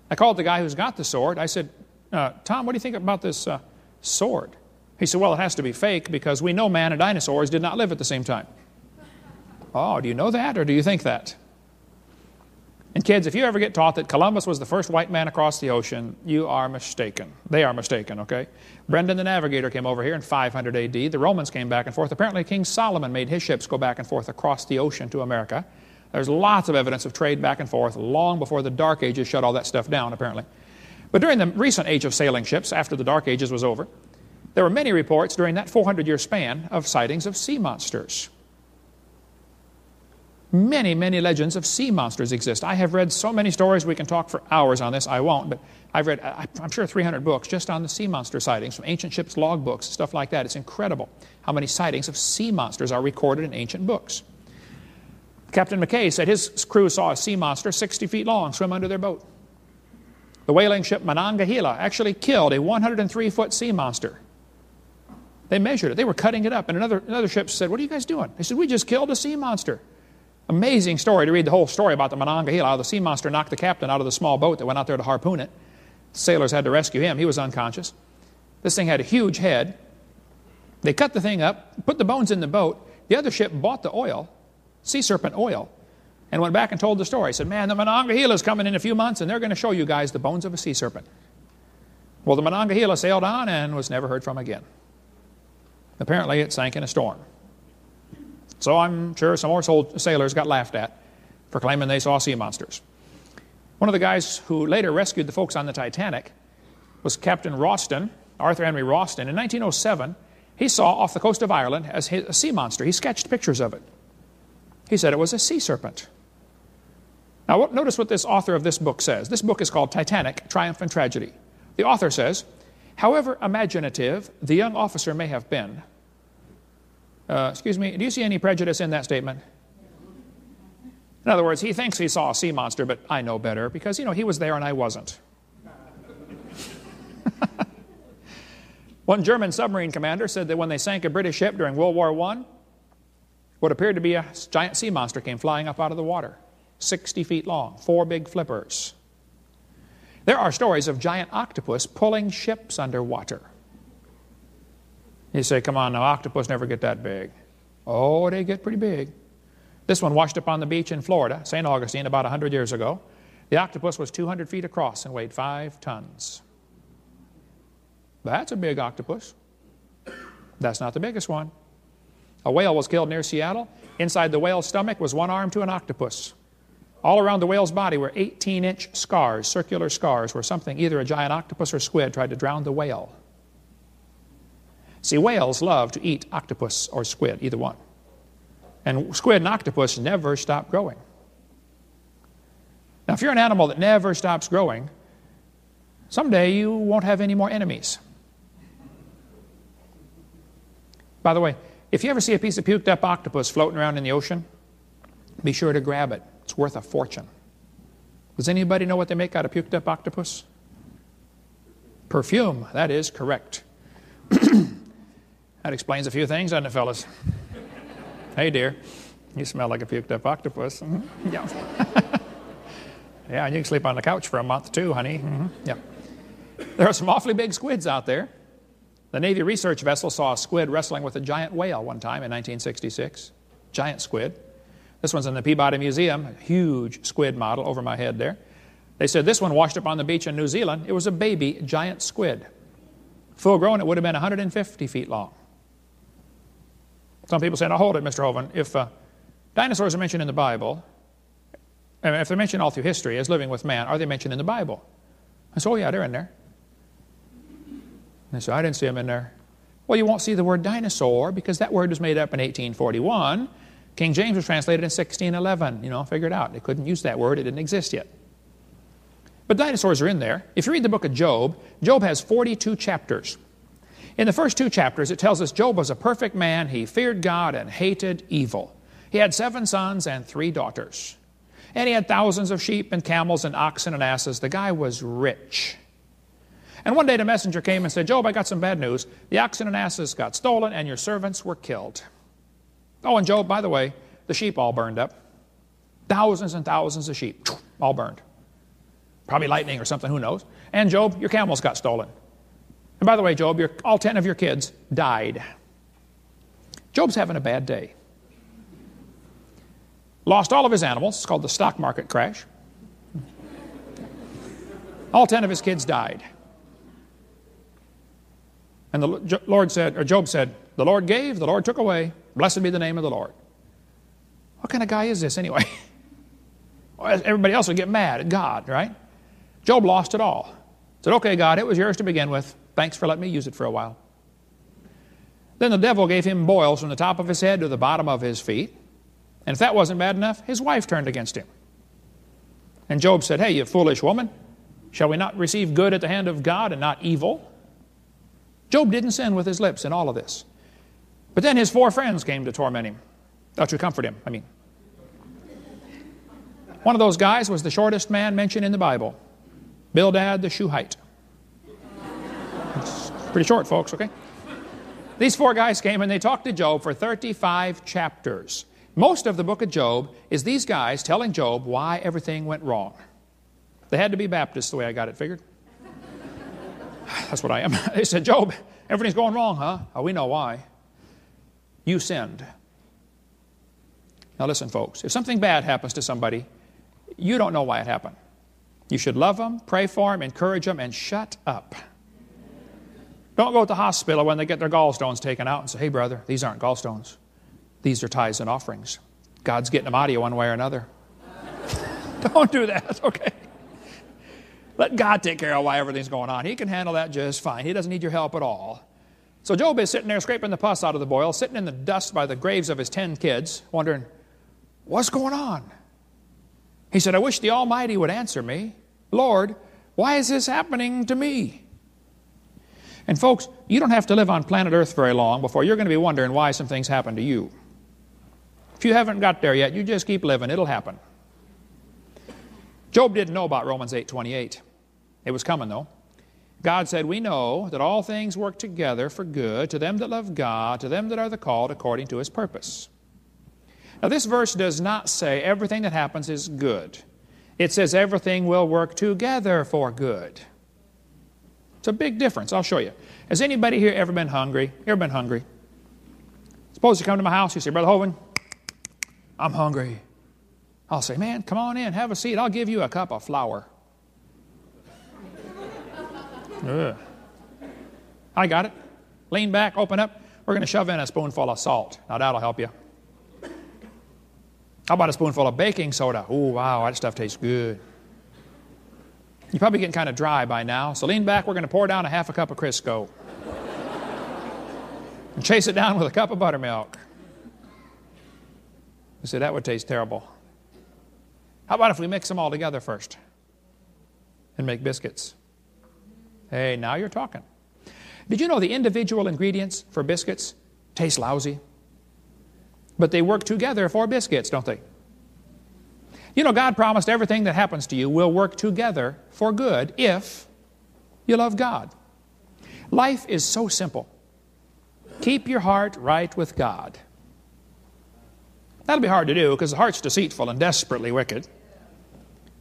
I called the guy who's got the sword. I said, uh, Tom, what do you think about this uh, sword? He said, well, it has to be fake because we know man and dinosaurs did not live at the same time. Oh, do you know that or do you think that? And kids, if you ever get taught that Columbus was the first white man across the ocean, you are mistaken. They are mistaken, okay? Brendan the Navigator came over here in five hundred A D The Romans came back and forth. Apparently, King Solomon made his ships go back and forth across the ocean to America. There's lots of evidence of trade back and forth long before the Dark Ages shut all that stuff down, apparently. But during the recent age of sailing ships, after the Dark Ages was over, there were many reports during that four hundred year span of sightings of sea monsters. Many, many legends of sea monsters exist. I have read so many stories, we can talk for hours on this. I won't, but I've read, I'm sure, three hundred books just on the sea monster sightings, from ancient ships' log books, stuff like that. It's incredible how many sightings of sea monsters are recorded in ancient books. Captain McKay said his crew saw a sea monster sixty feet long swim under their boat. The whaling ship Monongahela actually killed a one hundred three foot sea monster. They measured it. They were cutting it up. And another, another ship said, what are you guys doing? They said, we just killed a sea monster. Amazing story to read the whole story about the Monongahela. How the sea monster knocked the captain out of the small boat that went out there to harpoon it. The sailors had to rescue him. He was unconscious. This thing had a huge head. They cut the thing up, put the bones in the boat. The other ship bought the oil, sea serpent oil, and went back and told the story. He said, man, the Monongahela is coming in a few months, and they're going to show you guys the bones of a sea serpent. Well, the Monongahela sailed on and was never heard from again. Apparently, it sank in a storm. So I'm sure some more sailors got laughed at for claiming they saw sea monsters. One of the guys who later rescued the folks on the Titanic was Captain Ralston, Arthur Henry Ralston. In nineteen oh seven, he saw off the coast of Ireland as a sea monster. He sketched pictures of it. He said it was a sea serpent. Now, notice what this author of this book says. This book is called Titanic, Triumph and Tragedy. The author says, however imaginative the young officer may have been, uh, excuse me, do you see any prejudice in that statement? In other words, he thinks he saw a sea monster, but I know better because, you know, he was there and I wasn't. One German submarine commander said that when they sank a British ship during World War One, what appeared to be a giant sea monster came flying up out of the water, sixty feet long, four big flippers. There are stories of giant octopus pulling ships underwater. You say, come on now, octopus never get that big. Oh, they get pretty big. This one washed up on the beach in Florida, Saint Augustine, about one hundred years ago. The octopus was two hundred feet across and weighed five tons. That's a big octopus. That's not the biggest one. A whale was killed near Seattle. Inside the whale's stomach was one arm to an octopus. All around the whale's body were eighteen inch scars, circular scars, where something, either a giant octopus or squid, tried to drown the whale. See, whales love to eat octopus or squid, either one. And squid and octopus never stop growing. Now, if you're an animal that never stops growing, someday you won't have any more enemies. By the way, if you ever see a piece of puked up octopus floating around in the ocean, be sure to grab it. It's worth a fortune. Does anybody know what they make out of puked up octopus? Perfume. That is correct. That explains a few things, doesn't it, fellas? Hey, dear. You smell like a puked up octopus. Mm-hmm. Yeah. Yeah, and you can sleep on the couch for a month too, honey. Mm-hmm. Yeah. There are some awfully big squids out there. The Navy research vessel saw a squid wrestling with a giant whale one time in nineteen sixty-six. Giant squid. This one's in the Peabody Museum, a huge squid model over my head there. They said this one washed up on the beach in New Zealand. It was a baby giant squid. Full grown, it would have been one hundred fifty feet long. Some people say, now hold it, Mister Hovind. If uh, dinosaurs are mentioned in the Bible, I mean, if they're mentioned all through history as living with man, are they mentioned in the Bible? I said, oh yeah, they're in there. They said, I didn't see them in there. Well, you won't see the word dinosaur because that word was made up in eighteen forty-one. King James was translated in sixteen eleven. You know, figure it out. They couldn't use that word. It didn't exist yet. But dinosaurs are in there. If you read the book of Job, Job has forty-two chapters. In the first two chapters, it tells us Job was a perfect man. He feared God and hated evil. He had seven sons and three daughters. And he had thousands of sheep and camels and oxen and asses. The guy was rich. And one day the messenger came and said, Job, I got some bad news. The oxen and asses got stolen and your servants were killed. Oh, and Job, by the way, the sheep all burned up. Thousands and thousands of sheep, all burned. Probably lightning or something, who knows. And Job, your camels got stolen. And by the way, Job, your, all ten of your kids died. Job's having a bad day. Lost all of his animals. It's called the stock market crash. All ten of his kids died. And the Lord said, or Job said, the Lord gave, the Lord took away. Blessed be the name of the Lord. What kind of guy is this anyway? Everybody else would get mad at God, right? Job lost it all. Said, okay, God, it was yours to begin with. Thanks for letting me use it for a while. Then the devil gave him boils from the top of his head to the bottom of his feet. And if that wasn't bad enough, his wife turned against him. And Job said, hey, you foolish woman, shall we not receive good at the hand of God and not evil? Job didn't sin with his lips in all of this. But then his four friends came to torment him, or to comfort him, I mean. One of those guys was the shortest man mentioned in the Bible, Bildad the Shuhite. It's pretty short, folks, okay? These four guys came and they talked to Job for thirty-five chapters. Most of the book of Job is these guys telling Job why everything went wrong. They had to be Baptists, the way I got it figured. That's what I am. They said, Job, everything's going wrong, huh? Oh, we know why. You sinned. Now listen, folks. If something bad happens to somebody, you don't know why it happened. You should love them, pray for them, encourage them, and shut up. Don't go to the hospital when they get their gallstones taken out and say, hey, brother, these aren't gallstones. These are tithes and offerings. God's getting them out of you one way or another. Don't do that, okay? Let God take care of why everything's going on. He can handle that just fine. He doesn't need your help at all. So Job is sitting there scraping the pus out of the boil, sitting in the dust by the graves of his ten kids, wondering, what's going on? He said, I wish the Almighty would answer me. Lord, why is this happening to me? And folks, you don't have to live on planet Earth very long before you're going to be wondering why some things happen to you. If you haven't got there yet, you just keep living. It'll happen. Job didn't know about Romans eight twenty-eight. It was coming, though. God said, we know that all things work together for good to them that love God, to them that are the called according to His purpose. Now, this verse does not say everything that happens is good. It says everything will work together for good. It's a big difference. I'll show you. Has anybody here ever been hungry? Ever been hungry? Suppose you come to my house, you say, Brother Hovind, I'm hungry. I'll say, man, come on in, have a seat. I'll give you a cup of flour. Ugh. I got it. Lean back, open up. We're going to shove in a spoonful of salt. Now that'll help you. How about a spoonful of baking soda? Oh, wow, that stuff tastes good. You're probably getting kind of dry by now, so lean back. We're going to pour down a half a cup of Crisco. And chase it down with a cup of buttermilk. You say, that would taste terrible. How about if we mix them all together first and make biscuits? Hey, now you're talking. Did you know the individual ingredients for biscuits taste lousy? But they work together for biscuits, don't they? You know, God promised everything that happens to you will work together for good if you love God. Life is so simple. Keep your heart right with God. That'll be hard to do because the heart's deceitful and desperately wicked.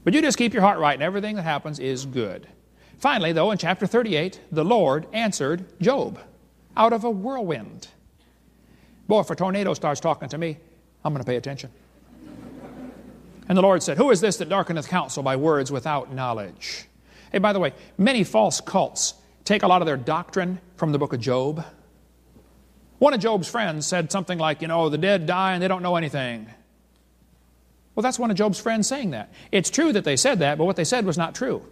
But you just keep your heart right and everything that happens is good. Finally, though, in chapter thirty-eight, the Lord answered Job out of a whirlwind. Boy, if a tornado starts talking to me, I'm going to pay attention. And the Lord said, who is this that darkeneth counsel by words without knowledge? Hey, by the way, many false cults take a lot of their doctrine from the book of Job. One of Job's friends said something like, you know, the dead die and they don't know anything. Well, that's one of Job's friends saying that. It's true that they said that, but what they said was not true.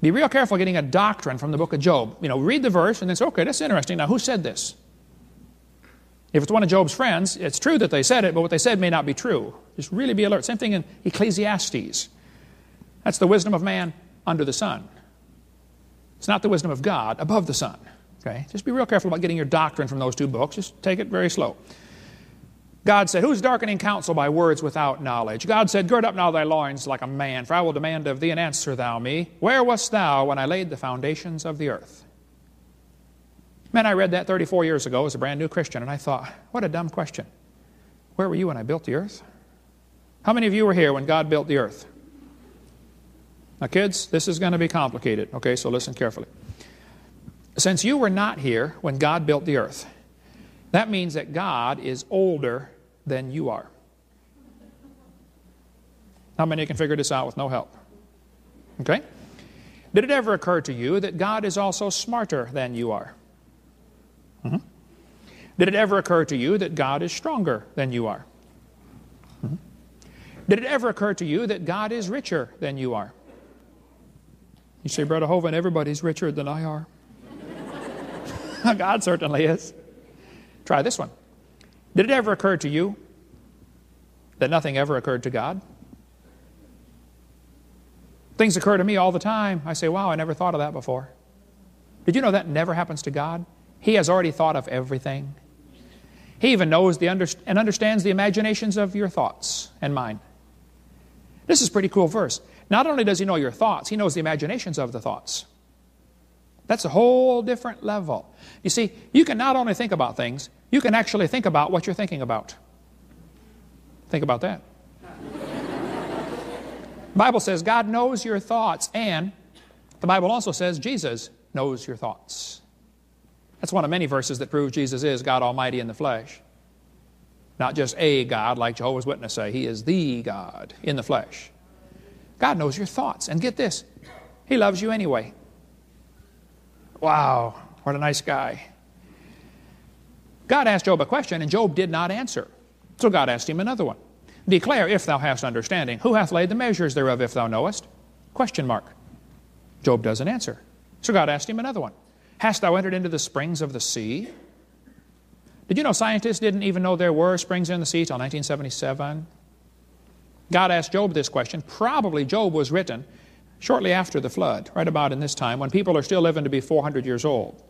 Be real careful getting a doctrine from the book of Job. You know, read the verse and then say, okay, that's interesting. Now, who said this? If it's one of Job's friends, it's true that they said it, but what they said may not be true. Just really be alert. Same thing in Ecclesiastes. That's the wisdom of man under the sun. It's not the wisdom of God above the sun. Okay? Just be real careful about getting your doctrine from those two books. Just take it very slow. God said, who's darkening counsel by words without knowledge? God said, gird up now thy loins like a man, for I will demand of thee, and answer thou me. Where wast thou when I laid the foundations of the earth? Man, I read that thirty-four years ago as a brand new Christian, and I thought, what a dumb question. Where were you when I built the earth? How many of you were here when God built the earth? Now, kids, this is going to be complicated. Okay, so listen carefully. Since you were not here when God built the earth, that means that God is older than you are. How many can figure this out with no help? Okay? Did it ever occur to you that God is also smarter than you are? Mm-hmm. Did it ever occur to you that God is stronger than you are? Mm-hmm. Did it ever occur to you that God is richer than you are? You say, Brother Hovind, everybody's richer than I are. God certainly is. Try this one. Did it ever occur to you that nothing ever occurred to God? Things occur to me all the time. I say, wow, I never thought of that before. Did you know that never happens to God? He has already thought of everything. He even knows the under and understands the imaginations of your thoughts and mine. This is a pretty cool verse. Not only does he know your thoughts, he knows the imaginations of the thoughts. That's a whole different level. You see, you can not only think about things, you can actually think about what you're thinking about. Think about that. The Bible says God knows your thoughts, and the Bible also says Jesus knows your thoughts. That's one of many verses that prove Jesus is God Almighty in the flesh. Not just a God, like Jehovah's Witnesses say. He is the God in the flesh. God knows your thoughts. And get this, He loves you anyway. Wow, what a nice guy. God asked Job a question, and Job did not answer. So God asked him another one. Declare, if thou hast understanding, who hath laid the measures thereof, if thou knowest? Question mark. Job doesn't answer. So God asked him another one. Hast thou entered into the springs of the sea? Did you know scientists didn't even know there were springs in the sea till nineteen seventy-seven? God asked Job this question. Probably Job was written shortly after the flood, right about in this time, when people are still living to be four hundred years old.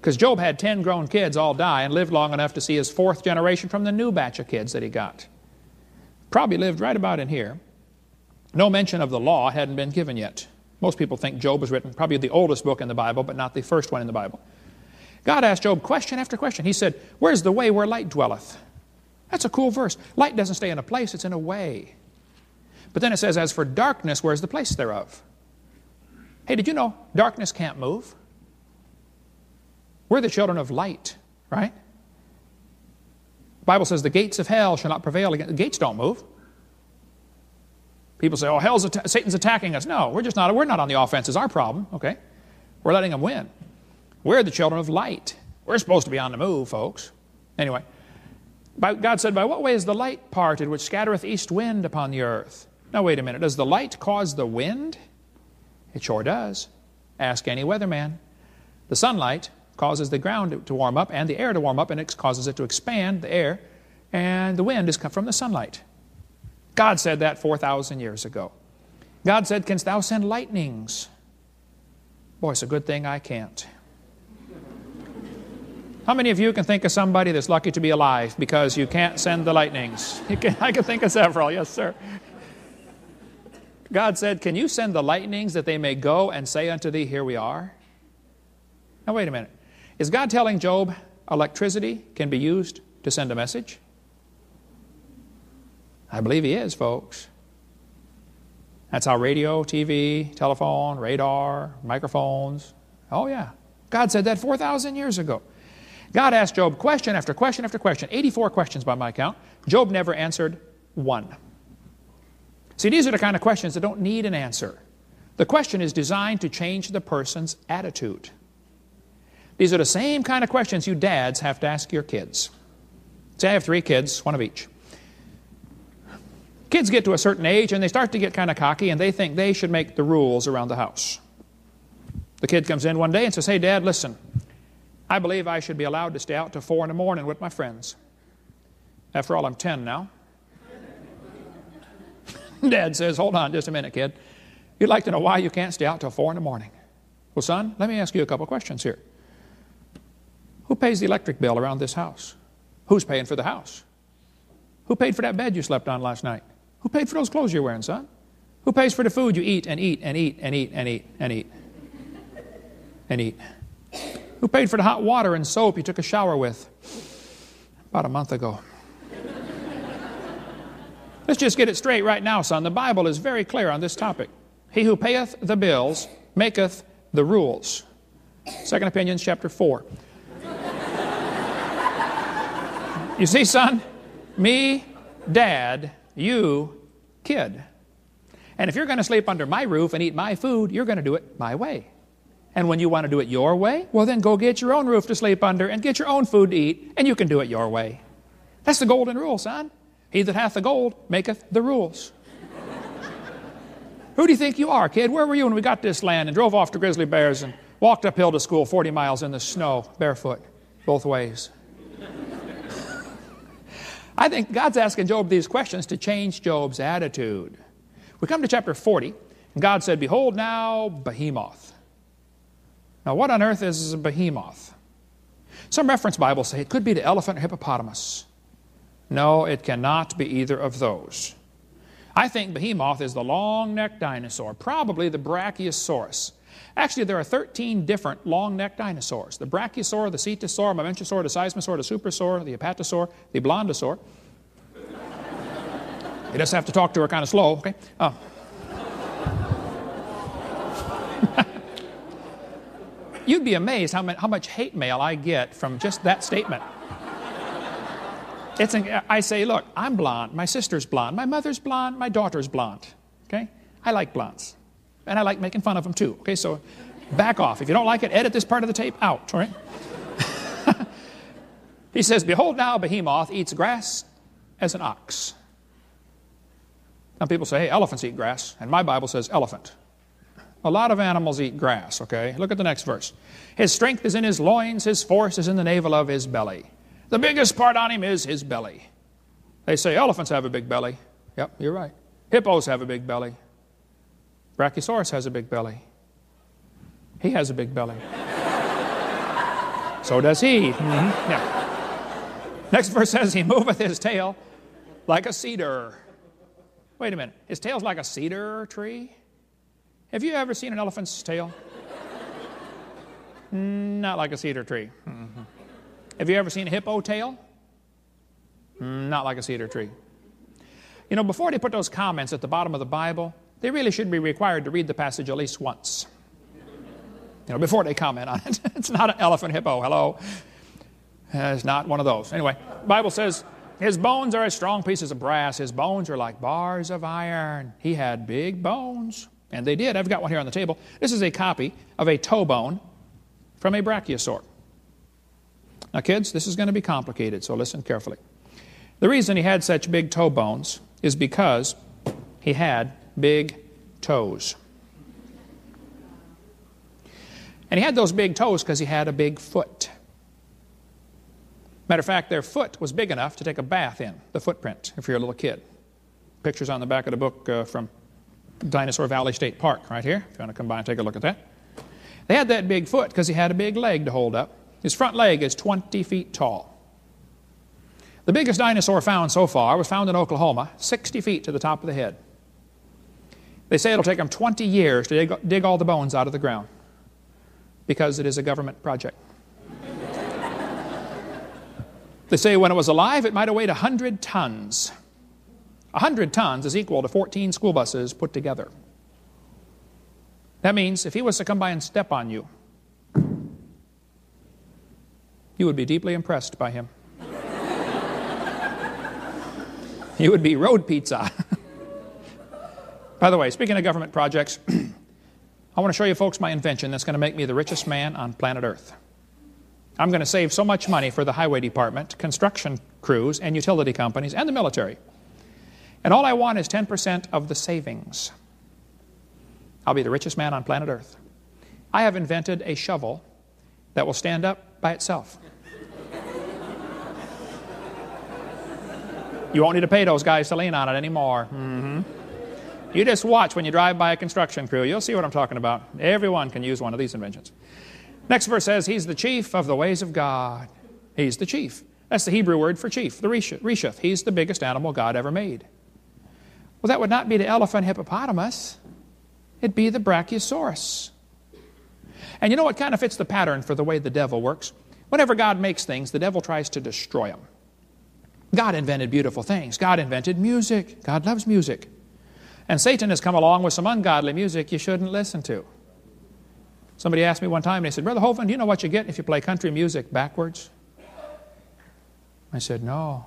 Because Job had ten grown kids all die and lived long enough to see his fourth generation from the new batch of kids that he got. Probably lived right about in here. No mention of the law hadn't been given yet. Most people think Job was written, probably the oldest book in the Bible, but not the first one in the Bible. God asked Job question after question. He said, where's the way where light dwelleth? That's a cool verse. Light doesn't stay in a place, it's in a way. But then it says, as for darkness, where's the place thereof? Hey, did you know darkness can't move? We're the children of light, right? The Bible says the gates of hell shall not prevail against. The gates don't move. People say, oh, hell's at Satan's attacking us. No, we're just not, we're not on the offense. It's our problem, okay? We're letting him win. We're the children of light. We're supposed to be on the move, folks. Anyway, by, God said, by what way is the light parted, which scattereth east wind upon the earth? Now, wait a minute. Does the light cause the wind? It sure does. Ask any weatherman. The sunlight causes the ground to warm up and the air to warm up, and it causes it to expand, the air, and the wind is come from the sunlight. God said that four thousand years ago. God said, canst thou send lightnings? Boy, it's a good thing I can't. How many of you can think of somebody that's lucky to be alive because you can't send the lightnings? You can, I can think of several, yes, sir. God said, can you send the lightnings that they may go and say unto thee, here we are? Now, wait a minute. Is God telling Job electricity can be used to send a message? I believe he is, folks. That's how radio, T V, telephone, radar, microphones. Oh, yeah. God said that four thousand years ago. God asked Job question after question after question, eighty-four questions by my count. Job never answered one. See, these are the kind of questions that don't need an answer. The question is designed to change the person's attitude. These are the same kind of questions you dads have to ask your kids. See, I have three kids, one of each. Kids get to a certain age and they start to get kind of cocky and they think they should make the rules around the house. The kid comes in one day and says, hey, Dad, listen, I believe I should be allowed to stay out till four in the morning with my friends. After all, I'm ten now. Dad says, hold on just a minute, kid. You'd like to know why you can't stay out till four in the morning. Well, son, let me ask you a couple questions here. Who pays the electric bill around this house? Who's paying for the house? Who paid for that bed you slept on last night? Who paid for those clothes you're wearing, son? Who pays for the food you eat and eat and eat and eat and eat and eat and eat? Who paid for the hot water and soap you took a shower with about a month ago? Let's just get it straight right now, son. The Bible is very clear on this topic. He who payeth the bills maketh the rules. Second Opinions, chapter four. You see, son, me, Dad, you, kid. And if you're going to sleep under my roof and eat my food, you're going to do it my way. And when you want to do it your way, well, then go get your own roof to sleep under and get your own food to eat, and you can do it your way. That's the golden rule, son. He that hath the gold maketh the rules. Who do you think you are, kid? Where were you when we got this land and drove off to grizzly bears and walked uphill to school forty miles in the snow, barefoot, both ways? I think God's asking Job these questions to change Job's attitude. We come to chapter forty, and God said, behold now, behemoth. Now, what on earth is a behemoth? Some reference Bibles say it could be the elephant or hippopotamus. No, it cannot be either of those. I think behemoth is the long-necked dinosaur, probably the brachiosaurus. Actually, there are thirteen different long-necked dinosaurs. The brachiosaur, the cetosaur, momentosaur, the seismosaur, the supersaur, the apatosaur, the blondosaur. You just have to talk to her kind of slow, okay? Oh. You'd be amazed how much hate mail I get from just that statement. It's an, I say, look, I'm blonde, my sister's blonde, my mother's blonde, my daughter's blonde, okay? I like blondes, and I like making fun of them too, okay? So back off. If you don't like it, edit this part of the tape out, all right? He says, behold now, behemoth eats grass as an ox. Some people say, hey, elephants eat grass, and my Bible says elephant. A lot of animals eat grass, okay? Look at the next verse. His strength is in his loins, his force is in the navel of his belly. The biggest part on him is his belly. They say elephants have a big belly. Yep, you're right. Hippos have a big belly. Brachiosaurus has a big belly. He has a big belly. So does he. Mm-hmm. Yeah. Next verse says, he moveth his tail like a cedar. Wait a minute. His tail's like a cedar tree? Have you ever seen an elephant's tail? Not like a cedar tree. Mm-hmm. Have you ever seen a hippo tail? Not like a cedar tree. You know, before they put those comments at the bottom of the Bible, they really should be required to read the passage at least once. You know, before they comment on it. It's not an elephant hippo, hello. Uh, it's not one of those. Anyway, the Bible says, his bones are as strong pieces of brass. His bones are like bars of iron. He had big bones. And they did. I've got one here on the table. This is a copy of a toe bone from a brachiosaur. Now, kids, this is going to be complicated, so listen carefully. The reason he had such big toe bones is because he had big toes. And he had those big toes because he had a big foot. Matter of fact, their foot was big enough to take a bath in, the footprint, if you're a little kid. Pictures on the back of the book uh, from Dinosaur Valley State Park right here, if you want to come by and take a look at that. They had that big foot because he had a big leg to hold up. His front leg is twenty feet tall. The biggest dinosaur found so far was found in Oklahoma, sixty feet to the top of the head. They say it'll take them twenty years to dig, dig all the bones out of the ground because it is a government project. They say when it was alive, it might have weighed one hundred tons. one hundred tons is equal to fourteen school buses put together. That means if he was to come by and step on you, you would be deeply impressed by him. You would be road pizza. By the way, speaking of government projects, I want to show you folks my invention that's going to make me the richest man on planet Earth. I'm going to save so much money for the highway department, construction crews, and utility companies, and the military. And all I want is ten percent of the savings. I'll be the richest man on planet Earth. I have invented a shovel that will stand up by itself. You won't need to pay those guys to lean on it anymore. Mm-hmm. You just watch when you drive by a construction crew. You'll see what I'm talking about. Everyone can use one of these inventions. Next verse says, he's the chief of the ways of God. He's the chief. That's the Hebrew word for chief, the reshith. He's the biggest animal God ever made. Well, that would not be the elephant hippopotamus. It'd be the brachiosaurus. And you know what kind of fits the pattern for the way the devil works? Whenever God makes things, the devil tries to destroy them. God invented beautiful things. God invented music. God loves music. And Satan has come along with some ungodly music you shouldn't listen to. Somebody asked me one time, they said, Brother Hovind, do you know what you get if you play country music backwards? I said, no.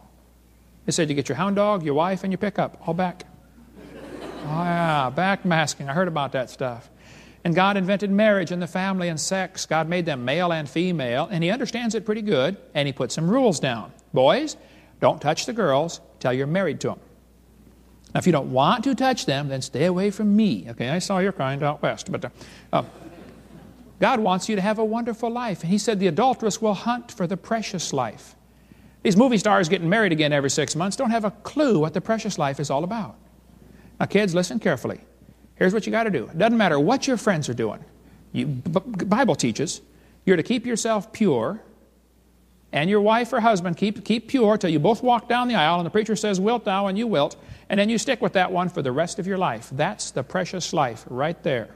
They said, you get your hound dog, your wife, and your pickup all back. Oh, yeah, back masking. I heard about that stuff. And God invented marriage and the family and sex. God made them male and female, and He understands it pretty good, and He put some rules down. Boys, don't touch the girls till you're married to them. Now, if you don't want to touch them, then stay away from me. Okay, I saw your kind out west. But uh, um, God wants you to have a wonderful life. And He said the adulteress will hunt for the precious life. These movie stars getting married again every six months don't have a clue what the precious life is all about. Now, kids, listen carefully. Here's what you got to do. It doesn't matter what your friends are doing. You, B- Bible teaches you're to keep yourself pure, and your wife or husband keep, keep pure till you both walk down the aisle and the preacher says, wilt thou, and you wilt. And then you stick with that one for the rest of your life. That's the precious life right there.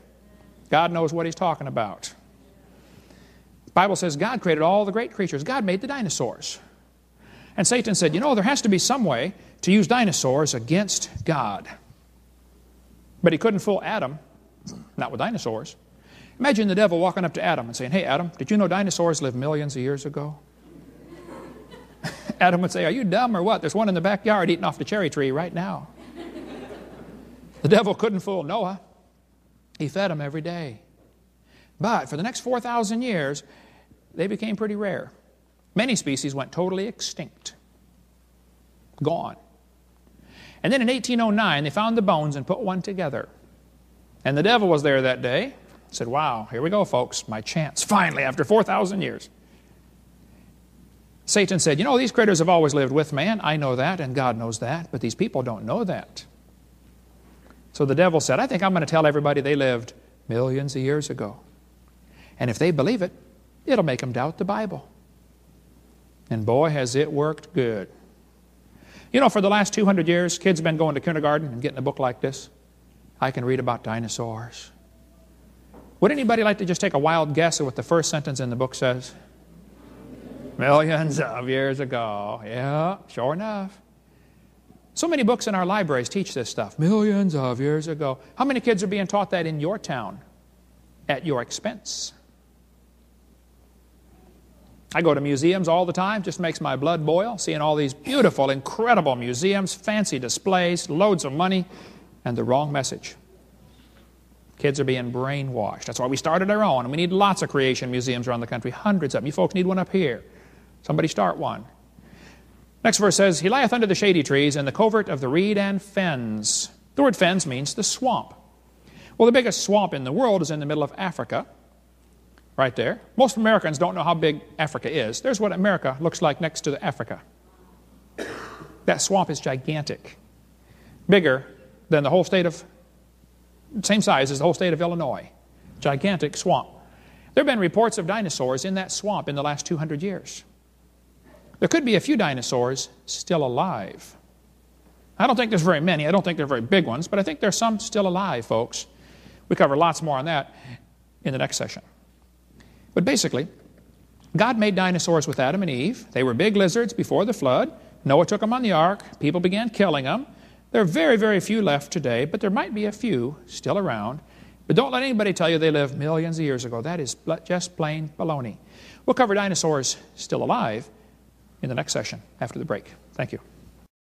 God knows what He's talking about. The Bible says God created all the great creatures. God made the dinosaurs. And Satan said, you know, there has to be some way to use dinosaurs against God. But he couldn't fool Adam, not with dinosaurs. Imagine the devil walking up to Adam and saying, hey, Adam, did you know dinosaurs lived millions of years ago? Adam would say, are you dumb or what? There's one in the backyard eating off the cherry tree right now. The devil couldn't fool Noah. He fed them every day. But for the next four thousand years, they became pretty rare. Many species went totally extinct. Gone. And then in eighteen oh nine, they found the bones and put one together. And the devil was there that day. He said, wow, here we go, folks. My chance. Finally, after four thousand years. Satan said, you know, these critters have always lived with man. I know that, and God knows that, but these people don't know that. So the devil said, I think I'm going to tell everybody they lived millions of years ago. And if they believe it, it'll make them doubt the Bible. And boy, has it worked good. You know, for the last two hundred years, kids have been going to kindergarten and getting a book like this. I can read about dinosaurs. Would anybody like to just take a wild guess at what the first sentence in the book says? Millions of years ago. Yeah, sure enough. So many books in our libraries teach this stuff millions of years ago. How many kids are being taught that in your town at your expense? I go to museums all the time. Just makes my blood boil, seeing all these beautiful, incredible museums, fancy displays, loads of money, and the wrong message. Kids are being brainwashed. That's why we started our own. And we need lots of creation museums around the country, hundreds of them. You folks need one up here. Somebody start one. Next verse says, "He lieth under the shady trees in the covert of the reed and fens." The word fens means the swamp. Well, the biggest swamp in the world is in the middle of Africa, right there. Most Americans don't know how big Africa is. There's what America looks like next to Africa. That swamp is gigantic, bigger than the whole state of, same size as the whole state of Illinois. Gigantic swamp. There have been reports of dinosaurs in that swamp in the last two hundred years. There could be a few dinosaurs still alive. I don't think there's very many. I don't think they're very big ones, but I think there's some still alive, folks. We cover lots more on that in the next session. But basically, God made dinosaurs with Adam and Eve. They were big lizards before the flood. Noah took them on the ark. People began killing them. There are very, very few left today, but there might be a few still around. But don't let anybody tell you they lived millions of years ago. That is just plain baloney. We'll cover dinosaurs still alive in the next session after the break. Thank you.